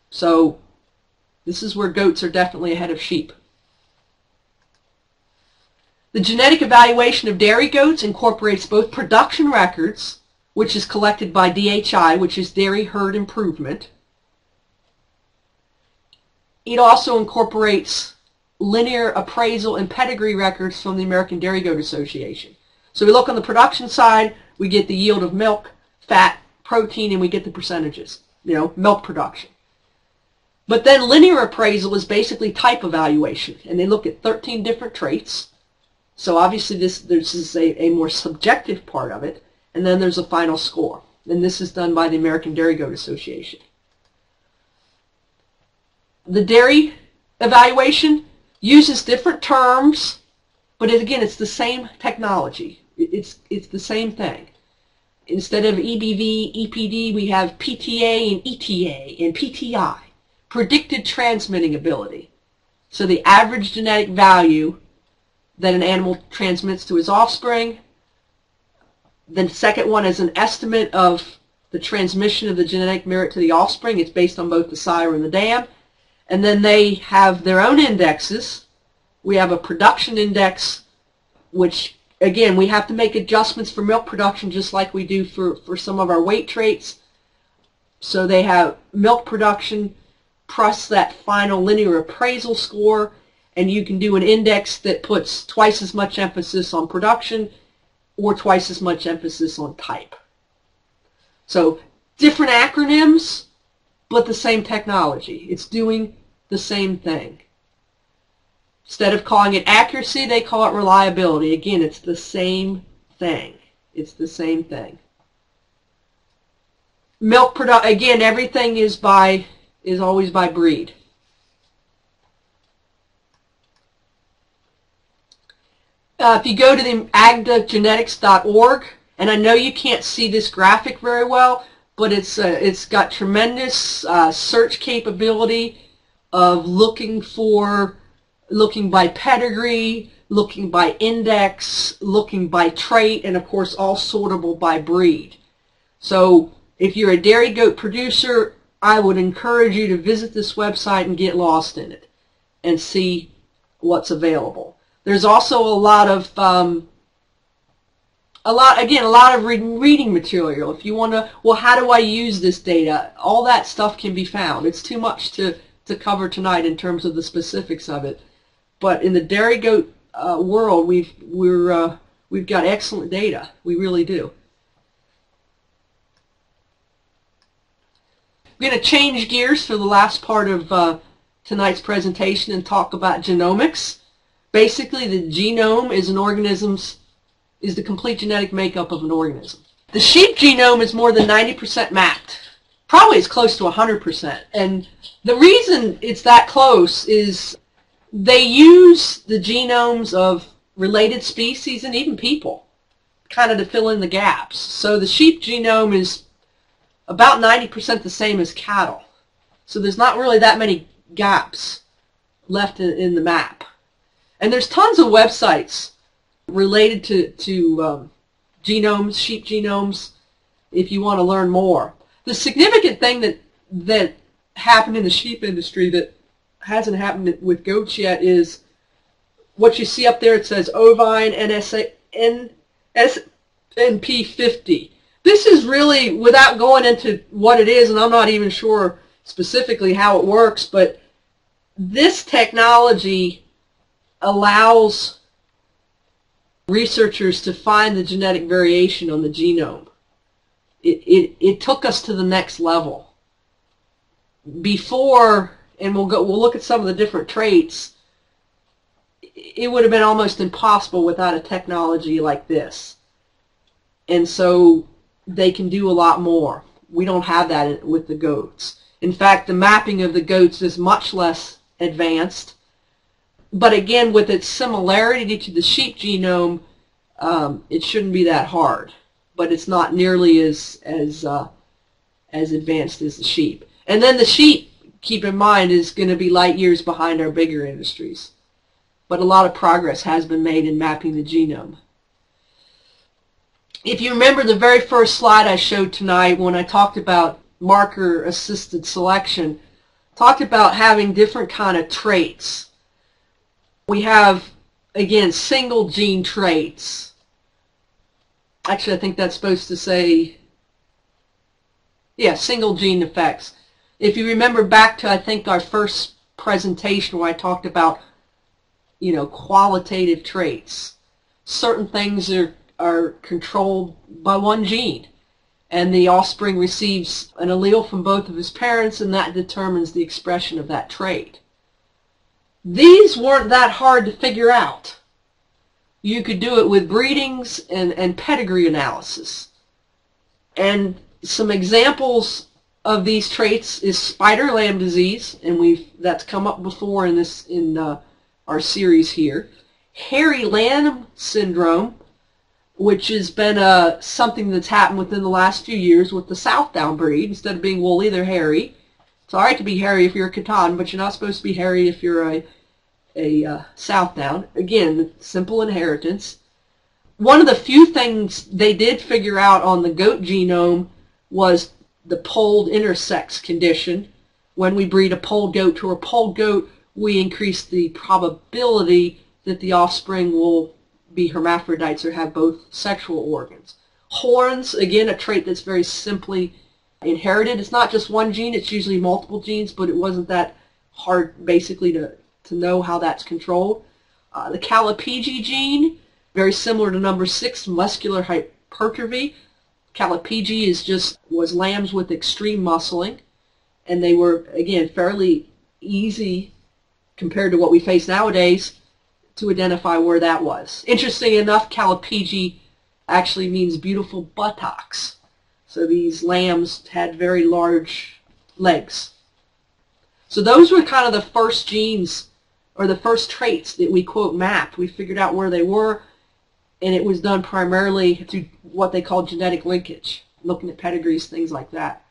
So this is where goats are definitely ahead of sheep. The genetic evaluation of dairy goats incorporates both production records, which is collected by D H I, which is Dairy Herd Improvement. It also incorporates linear appraisal and pedigree records from the American Dairy Goat Association. So we look on the production side, we get the yield of milk, fat, protein, and we get the percentages, you know, milk production. But then linear appraisal is basically type evaluation, and they look at thirteen different traits. So obviously this, this is a, a more subjective part of it, and then there's a final score. And this is done by the American Dairy Goat Association. The dairy evaluation uses different terms, but it, again, it's the same technology. It's, it's the same thing. Instead of E B V, E P D, we have P T A and E T A and P T I. Predicted transmitting ability. So the average genetic value that an animal transmits to his offspring. The second one is an estimate of the transmission of the genetic merit to the offspring. It's based on both the sire and the dam. And then they have their own indexes. We have a production index, which, again, we have to make adjustments for milk production just like we do for, for some of our weight traits. So they have milk production plus that final linear appraisal score, and you can do an index that puts twice as much emphasis on production or twice as much emphasis on type. So different acronyms, but the same technology. It's doing the same thing. Instead of calling it accuracy, they call it reliability. Again, it's the same thing. It's the same thing. Milk product, again, everything is by is always by breed. Uh, if you go to the agda genetics dot org, and I know you can't see this graphic very well, but it's uh, it's got tremendous uh, search capability of looking for, looking by pedigree, looking by index, looking by trait, and of course all sortable by breed. So if you're a dairy goat producer, I would encourage you to visit this website and get lost in it and see what's available. There's also a lot of, um, a lot again, a lot of reading material. If you want to, well, how do I use this data? All that stuff can be found. It's too much to, to cover tonight in terms of the specifics of it. But in the dairy goat uh, world, we've, we're, uh, we've got excellent data. We really do. We're going to change gears for the last part of uh, tonight's presentation and talk about genomics. Basically, the genome is an organism's is the complete genetic makeup of an organism. The sheep genome is more than ninety percent mapped. Probably it's close to one hundred percent. And the reason it's that close is they use the genomes of related species and even people kind of to fill in the gaps. So the sheep genome is about ninety percent the same as cattle. So there's not really that many gaps left in, in the map. And there's tons of websites related to, to um, genomes, sheep genomes, if you want to learn more. The significant thing that, that happened in the sheep industry that hasn't happened with goats yet is what you see up there. It says ovine S N P fifty. This is really, without going into what it is, and I'm not even sure specifically how it works, but this technology allows researchers to find the genetic variation on the genome. It, it, it took us to the next level. Before, and we'll, go, we'll look at some of the different traits, it would have been almost impossible without a technology like this. And so they can do a lot more. We don't have that with the goats. In fact, the mapping of the goats is much less advanced. But again, with its similarity to the sheep genome, um, it shouldn't be that hard. But it's not nearly as, as, uh, as advanced as the sheep. And then the sheep, keep in mind, is going to be light years behind our bigger industries. But a lot of progress has been made in mapping the genome. If you remember the very first slide I showed tonight when I talked about marker-assisted selection, talked about having different kind of traits. We have, again, single gene traits. Actually, I think that's supposed to say, yeah, single gene effects. If you remember back to, I think, our first presentation where I talked about, you know, qualitative traits. Certain things are, are controlled by one gene, and the offspring receives an allele from both of his parents, and that determines the expression of that trait. These weren't that hard to figure out. You could do it with breedings and, and pedigree analysis. And some examples of these traits is spider lamb disease, and we've that's come up before in this in uh, our series here. Hairy lamb syndrome, which has been uh, something that's happened within the last few years with the Southdown breed. Instead of being woolly, they're hairy. It's all right to be hairy if you're a Katahdin, but you're not supposed to be hairy if you're a, a uh, Southdown. Again, simple inheritance. One of the few things they did figure out on the goat genome was the polled intersex condition. When we breed a polled goat to a polled goat, we increase the probability that the offspring will be hermaphrodites or have both sexual organs. Horns, again, a trait that's very simply inherited. It's not just one gene, it's usually multiple genes, but it wasn't that hard basically to, to know how that's controlled. Uh, the Callipyge gene, very similar to number six, muscular hypertrophy. Callipyge is just, was lambs with extreme muscling, and they were, again, fairly easy compared to what we face nowadays to identify where that was. Interesting enough, Callipyge actually means beautiful buttocks. So these lambs had very large legs. So those were kind of the first genes or the first traits that we, quote, mapped. We figured out where they were, and it was done primarily through what they call genetic linkage, looking at pedigrees, things like that.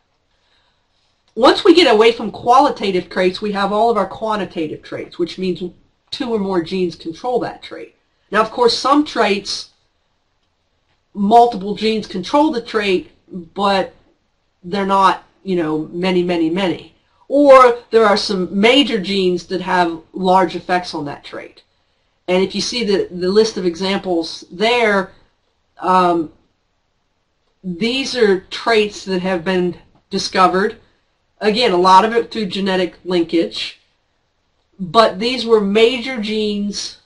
Once we get away from qualitative traits, we have all of our quantitative traits, which means two or more genes control that trait. Now, of course, some traits, multiple genes control the trait, but they're not, you know, many, many, many. Or there are some major genes that have large effects on that trait. And if you see the, the list of examples there, um, these are traits that have been discovered. Again, a lot of it through genetic linkage, but these were major genes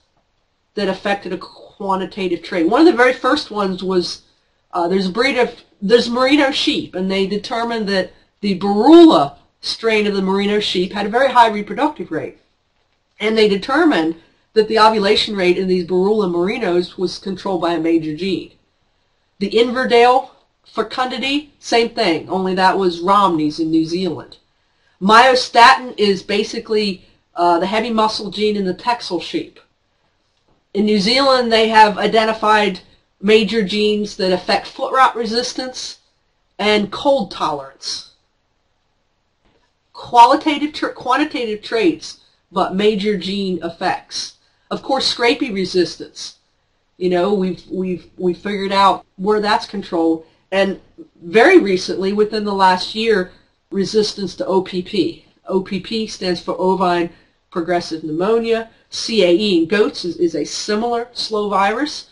that affected a quantitative trait. One of the very first ones was uh, there's a breed of there's Merino sheep, and they determined that the Booroola strain of the Merino sheep had a very high reproductive rate, and they determined that the ovulation rate in these Booroola Merinos was controlled by a major gene. The Inverdale fecundity, same thing, only that was Romney's in New Zealand. Myostatin is basically uh, the heavy muscle gene in the Texel sheep. In New Zealand, they have identified major genes that affect foot rot resistance and cold tolerance. Qualitative, tra quantitative traits, but major gene effects. Of course, scrapie resistance. You know, we've we've we figured out where that's controlled. And very recently, within the last year, resistance to O P P. O P P stands for ovine progressive pneumonia. C A E in goats is, is a similar slow virus,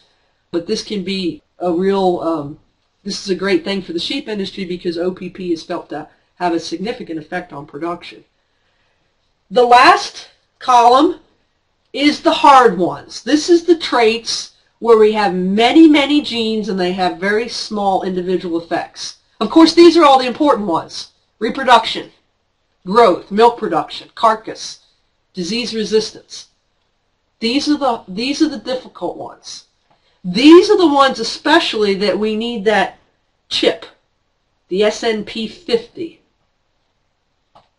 but this can be a real, um, this is a great thing for the sheep industry because O P P is felt to have a significant effect on production. The last column is the hard ones. This is the traits where we have many, many genes and they have very small individual effects. Of course, these are all the important ones. Reproduction, growth, milk production, carcass, disease resistance. These are the, these are the difficult ones. These are the ones especially that we need that chip, the S N P fifty.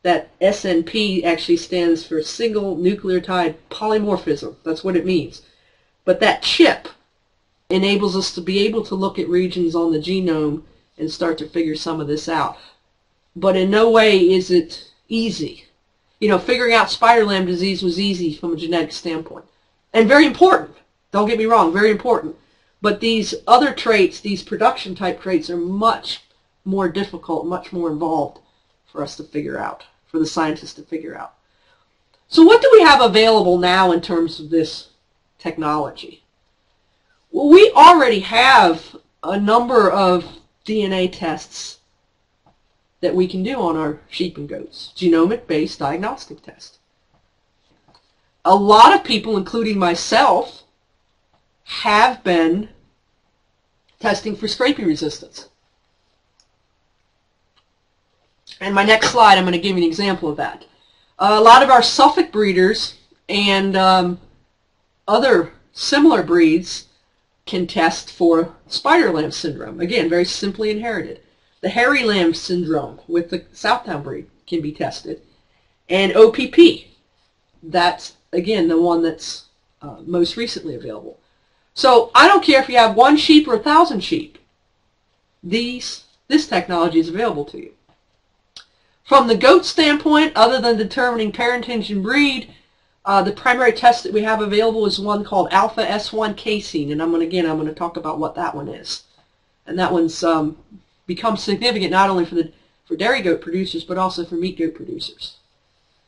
That S N P actually stands for single nucleotide polymorphism. That's what it means. But that chip enables us to be able to look at regions on the genome and start to figure some of this out. But in no way is it easy. You know, figuring out spider lamb disease was easy from a genetic standpoint. And very important. Don't get me wrong, very important. But these other traits, these production type traits, are much more difficult, much more involved for us to figure out, for the scientists to figure out. So what do we have available now in terms of this technology? Well, we already have a number of D N A tests that we can do on our sheep and goats, genomic-based diagnostic tests. A lot of people, including myself, have been testing for scrapie resistance. And my next slide, I'm going to give you an example of that. Uh, a lot of our Suffolk breeders and um, other similar breeds can test for spider lamb syndrome. Again, very simply inherited. The hairy lamb syndrome with the Southdown breed can be tested. And O P P, that's, again, the one that's uh, most recently available. So I don't care if you have one sheep or a thousand sheep. These, this technology is available to you. From the goat standpoint, other than determining parentage and breed, uh, the primary test that we have available is one called alpha S one casein, and I'm going to, again, I'm going to talk about what that one is. And that one's um, become significant not only for the for dairy goat producers but also for meat goat producers.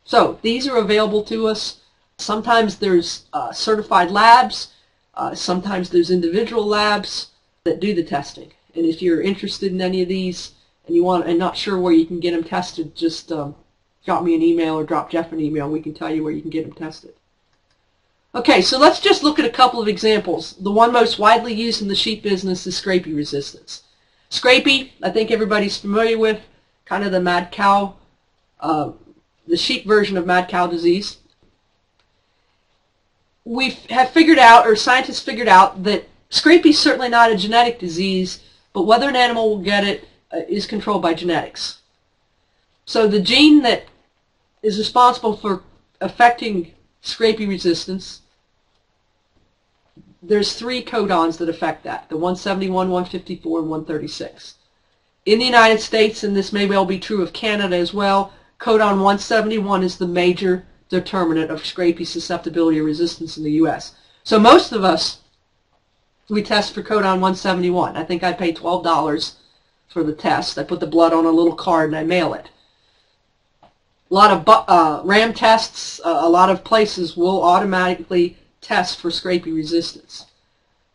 So these are available to us. Sometimes there's uh, certified labs, uh, sometimes there's individual labs that do the testing. And if you're interested in any of these, and you want and not sure where you can get them tested, just um, drop me an email or drop Jeff an email. We can tell you where you can get them tested. Okay, so let's just look at a couple of examples. The one most widely used in the sheep business is scrapie resistance. Scrapie, I think everybody's familiar with, kind of the mad cow, uh, the sheep version of mad cow disease. We have figured out, or scientists figured out, that scrapie is certainly not a genetic disease, but whether an animal will get it is controlled by genetics. So the gene that is responsible for affecting scrapie resistance, there's three codons that affect that, the one seventy-one, one fifty-four, and one thirty-six. In the United States, and this may well be true of Canada as well, codon one seventy-one is the major determinant of scrapie susceptibility or resistance in the U S. So most of us, we test for codon one seventy-one. I think I pay twelve dollars for the test. I put the blood on a little card and I mail it. A lot of uh, RAM tests, uh, a lot of places will automatically test for scrapie resistance.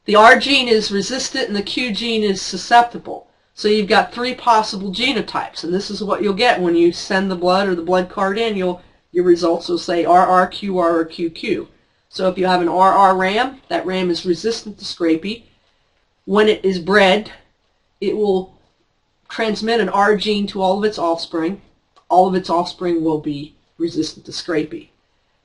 The R gene is resistant and the Q gene is susceptible. So you've got three possible genotypes, and this is what you'll get when you send the blood or the blood card in. You'll, your results will say R R, Q R, or Q Q. So if you have an R R RAM, that RAM is resistant to scrapie. When it is bred, it will transmit an R gene to all of its offspring. All of its offspring will be resistant to scrapie.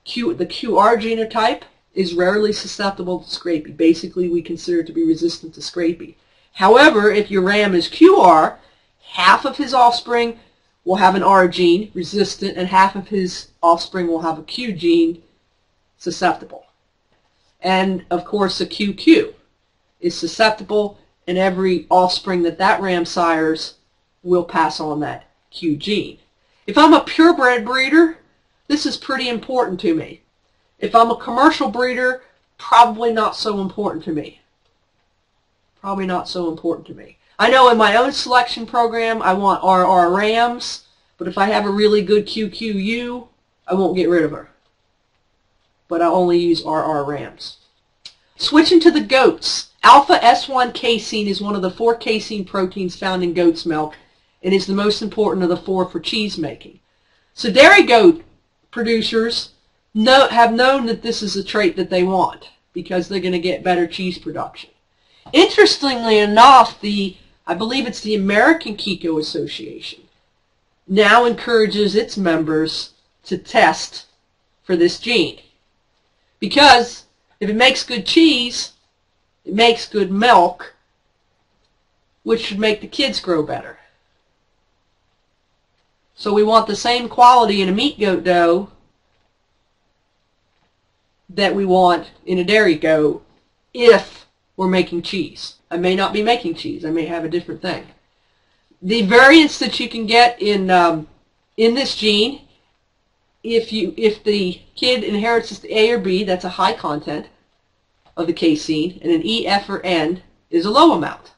Q, the Q R genotype is rarely susceptible to scrapie. Basically, we consider it to be resistant to scrapie. However, if your ram is Q R, half of his offspring will have an R gene, resistant, and half of his offspring will have a Q gene, susceptible. And, of course, a Q Q is susceptible, and every offspring that that ram sires will pass on that Q gene. If I'm a purebred breeder, this is pretty important to me. If I'm a commercial breeder, probably not so important to me. Probably not so important to me. I know in my own selection program, I want R R rams, but if I have a really good Q Q U, I won't get rid of her. But I only use R R rams. Switching to the goats. Alpha S one casein is one of the four casein proteins found in goat's milk and is the most important of the four for cheese making. So dairy goat producers know, have known that this is a trait that they want. because they're going to get better cheese production. Interestingly enough, the I believe it's the American Kiko Association now encourages its members to test for this gene, because if it makes good cheese, it makes good milk, which should make the kids grow better. So we want the same quality in a meat goat dough that we want in a dairy goat if we're making cheese. I may not be making cheese. I may have a different thing. The variants that you can get in, um, in this gene, if, you, if the kid inherits the A or B, that's a high content of the casein, and an E, F, or N is a low amount.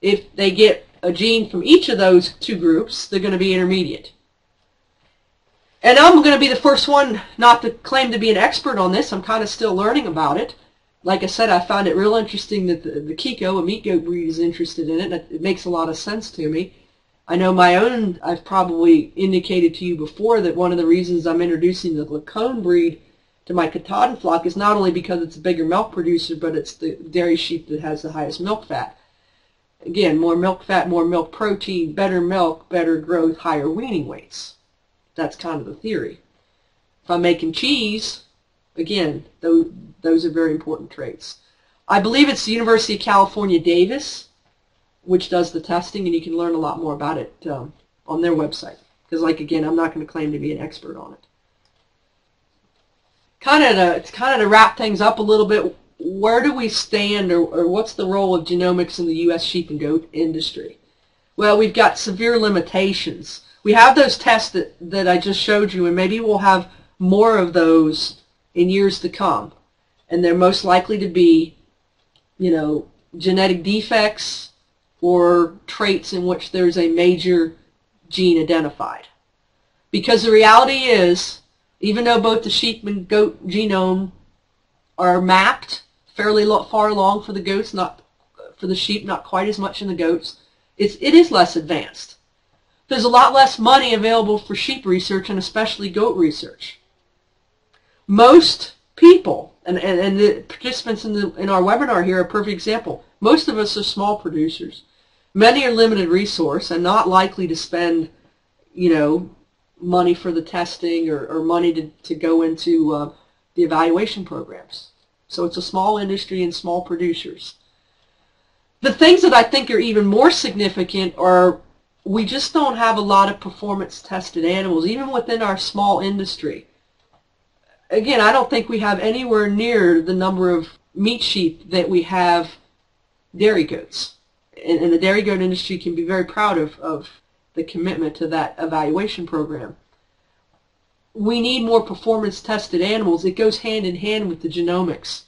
If they get a gene from each of those two groups, they're going to be intermediate. And I'm going to be the first one not to claim to be an expert on this. I'm kind of still learning about it. Like I said, I found it real interesting that the, the Kiko, a meat goat breed, is interested in it. And it makes a lot of sense to me. I know my own, I've probably indicated to you before that one of the reasons I'm introducing the Lacone breed to my Katahdin flock is not only because it's a bigger milk producer, but it's the dairy sheep that has the highest milk fat. Again, more milk fat, more milk protein, better milk, better growth, higher weaning weights. That's kind of the theory. If I'm making cheese, again, those, those are very important traits. I believe it's the University of California, Davis, which does the testing, and you can learn a lot more about it um, on their website. Because, like, again, I'm not going to claim to be an expert on it. Kind of to, it's kind of to wrap things up a little bit, where do we stand, or, or what's the role of genomics in the U S sheep and goat industry? Well, we've got severe limitations. We have those tests that, that I just showed you, and maybe we'll have more of those in years to come. And they're most likely to be, you know, genetic defects or traits in which there's a major gene identified. Because the reality is, even though both the sheep and goat genome are mapped fairly far along for the goats, not for the sheep, not quite as much in the goats, it's, it is less advanced. There's a lot less money available for sheep research and especially goat research. Most people, and, and, and the participants in, the, in our webinar here are a perfect example, most of us are small producers. Many are limited resource and not likely to spend, you know, money for the testing or, or money to, to go into uh, the evaluation programs. So it's a small industry and small producers. The things that I think are even more significant are we just don't have a lot of performance tested animals, even within our small industry. Again, I don't think we have anywhere near the number of meat sheep that we have dairy goats. And, and the dairy goat industry can be very proud of, of the commitment to that evaluation program. We need more performance-tested animals. It goes hand-in-hand with the genomics,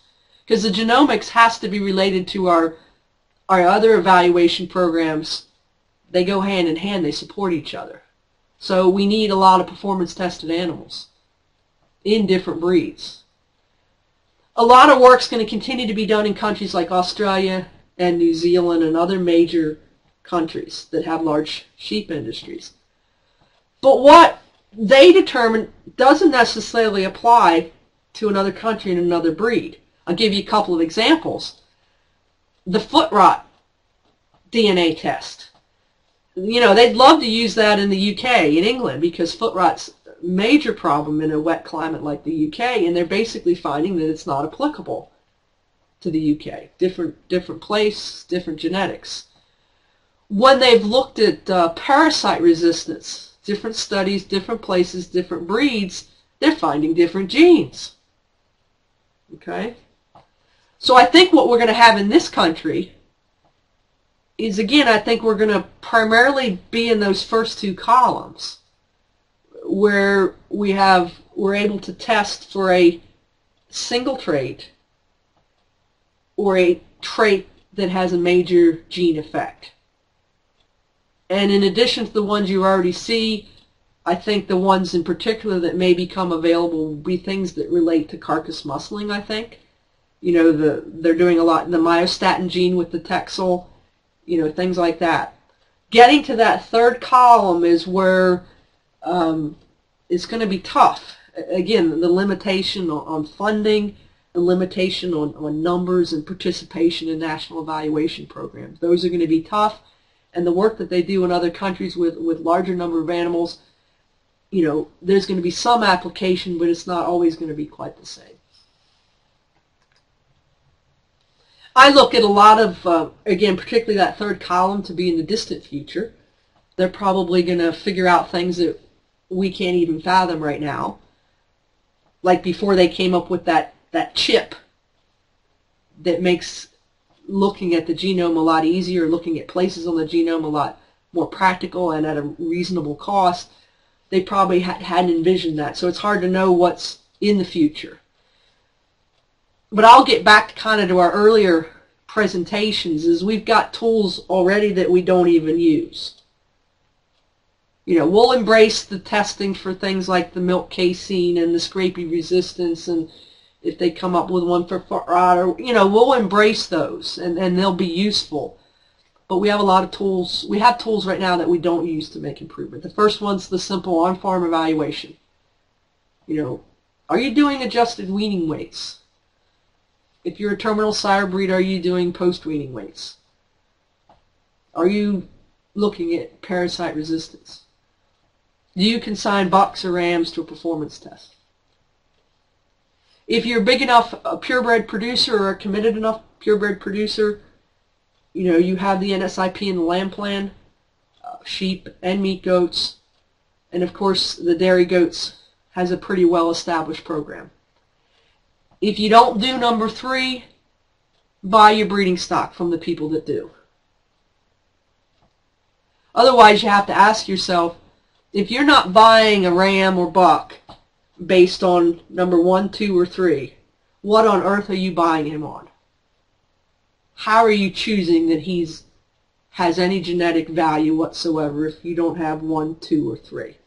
because the genomics has to be related to our, our other evaluation programs. They go hand-in-hand. They support each other. So we need a lot of performance-tested animals in different breeds. A lot of work's going to continue to be done in countries like Australia and New Zealand and other major countries that have large sheep industries. But what they determine doesn't necessarily apply to another country and another breed. I'll give you a couple of examples. The foot rot D N A test. You know, they'd love to use that in the U K, in England, because foot rot's a major problem in a wet climate like the U K, and they're basically finding that it's not applicable to the U K. Different, different place, different genetics. When they've looked at uh, parasite resistance, different studies, different places, different breeds, they're finding different genes. Okay? So I think what we're going to have in this country is, again, I think we're going to primarily be in those first two columns where we have, we're able to test for a single trait or a trait that has a major gene effect. And in addition to the ones you already see, I think the ones in particular that may become available will be things that relate to carcass muscling, I think. You know, the, they're doing a lot in the myostatin gene with the Texel, you know, things like that. Getting to that third column is where um, it's going to be tough. again, the limitation on, on funding, the limitation on, on numbers and participation in national evaluation programs. Those are going to be tough, and the work that they do in other countries with, with larger number of animals, you know, there's going to be some application, but it's not always going to be quite the same. I look at a lot of, uh, again, particularly that third column to be in the distant future. They're probably going to figure out things that we can't even fathom right now. Like before they came up with that, that chip that makes looking at the genome a lot easier, looking at places on the genome a lot more practical and at a reasonable cost, they probably ha- hadn't envisioned that. So it's hard to know what's in the future. But I'll get back kind of to our earlier presentations, is we've got tools already that we don't even use. You know, we'll embrace the testing for things like the milk casein and the scrapie resistance, and if they come up with one for rot, or, you know, we'll embrace those, and, and they'll be useful. But we have a lot of tools. We have tools right now that we don't use to make improvement. The first one's the simple on-farm evaluation. You know, are you doing adjusted weaning weights? If you're a terminal sire breed, are you doing post-weaning weights? Are you looking at parasite resistance? Do you consign bucks or rams to a performance test? If you're big enough a purebred producer or a committed enough purebred producer, you know, you have the N S I P and the LambPlan, uh, sheep and meat goats, and of course the dairy goats has a pretty well-established program. If you don't do number three, buy your breeding stock from the people that do. Otherwise, you have to ask yourself, if you're not buying a ram or buck based on number one, two, or three, what on earth are you buying him on? How are you choosing that he's has any genetic value whatsoever if you don't have one, two, or three?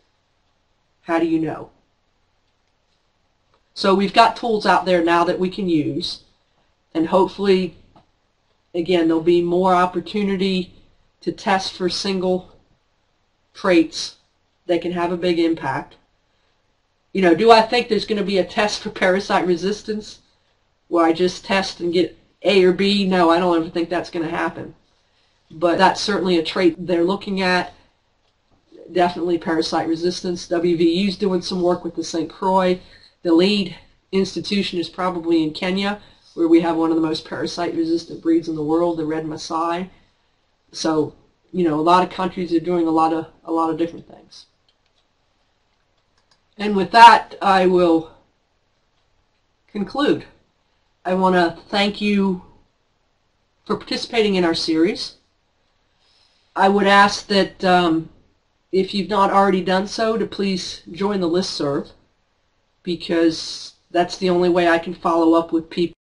How do you know? So we've got tools out there now that we can use, and hopefully, again, there'll be more opportunity to test for single traits that can have a big impact. You know, do I think there's going to be a test for parasite resistance where I just test and get A or B? No, I don't ever think that's going to happen. But that's certainly a trait they're looking at. Definitely parasite resistance. W V U's doing some work with the Saint Croix. The lead institution is probably in Kenya, where we have one of the most parasite-resistant breeds in the world, the red Maasai. So, you know, a lot of countries are doing a lot of a lot of different things. And with that, I will conclude. I want to thank you for participating in our series. I would ask that um, if you've not already done so, to please join the listserv, because that's the only way I can follow up with people.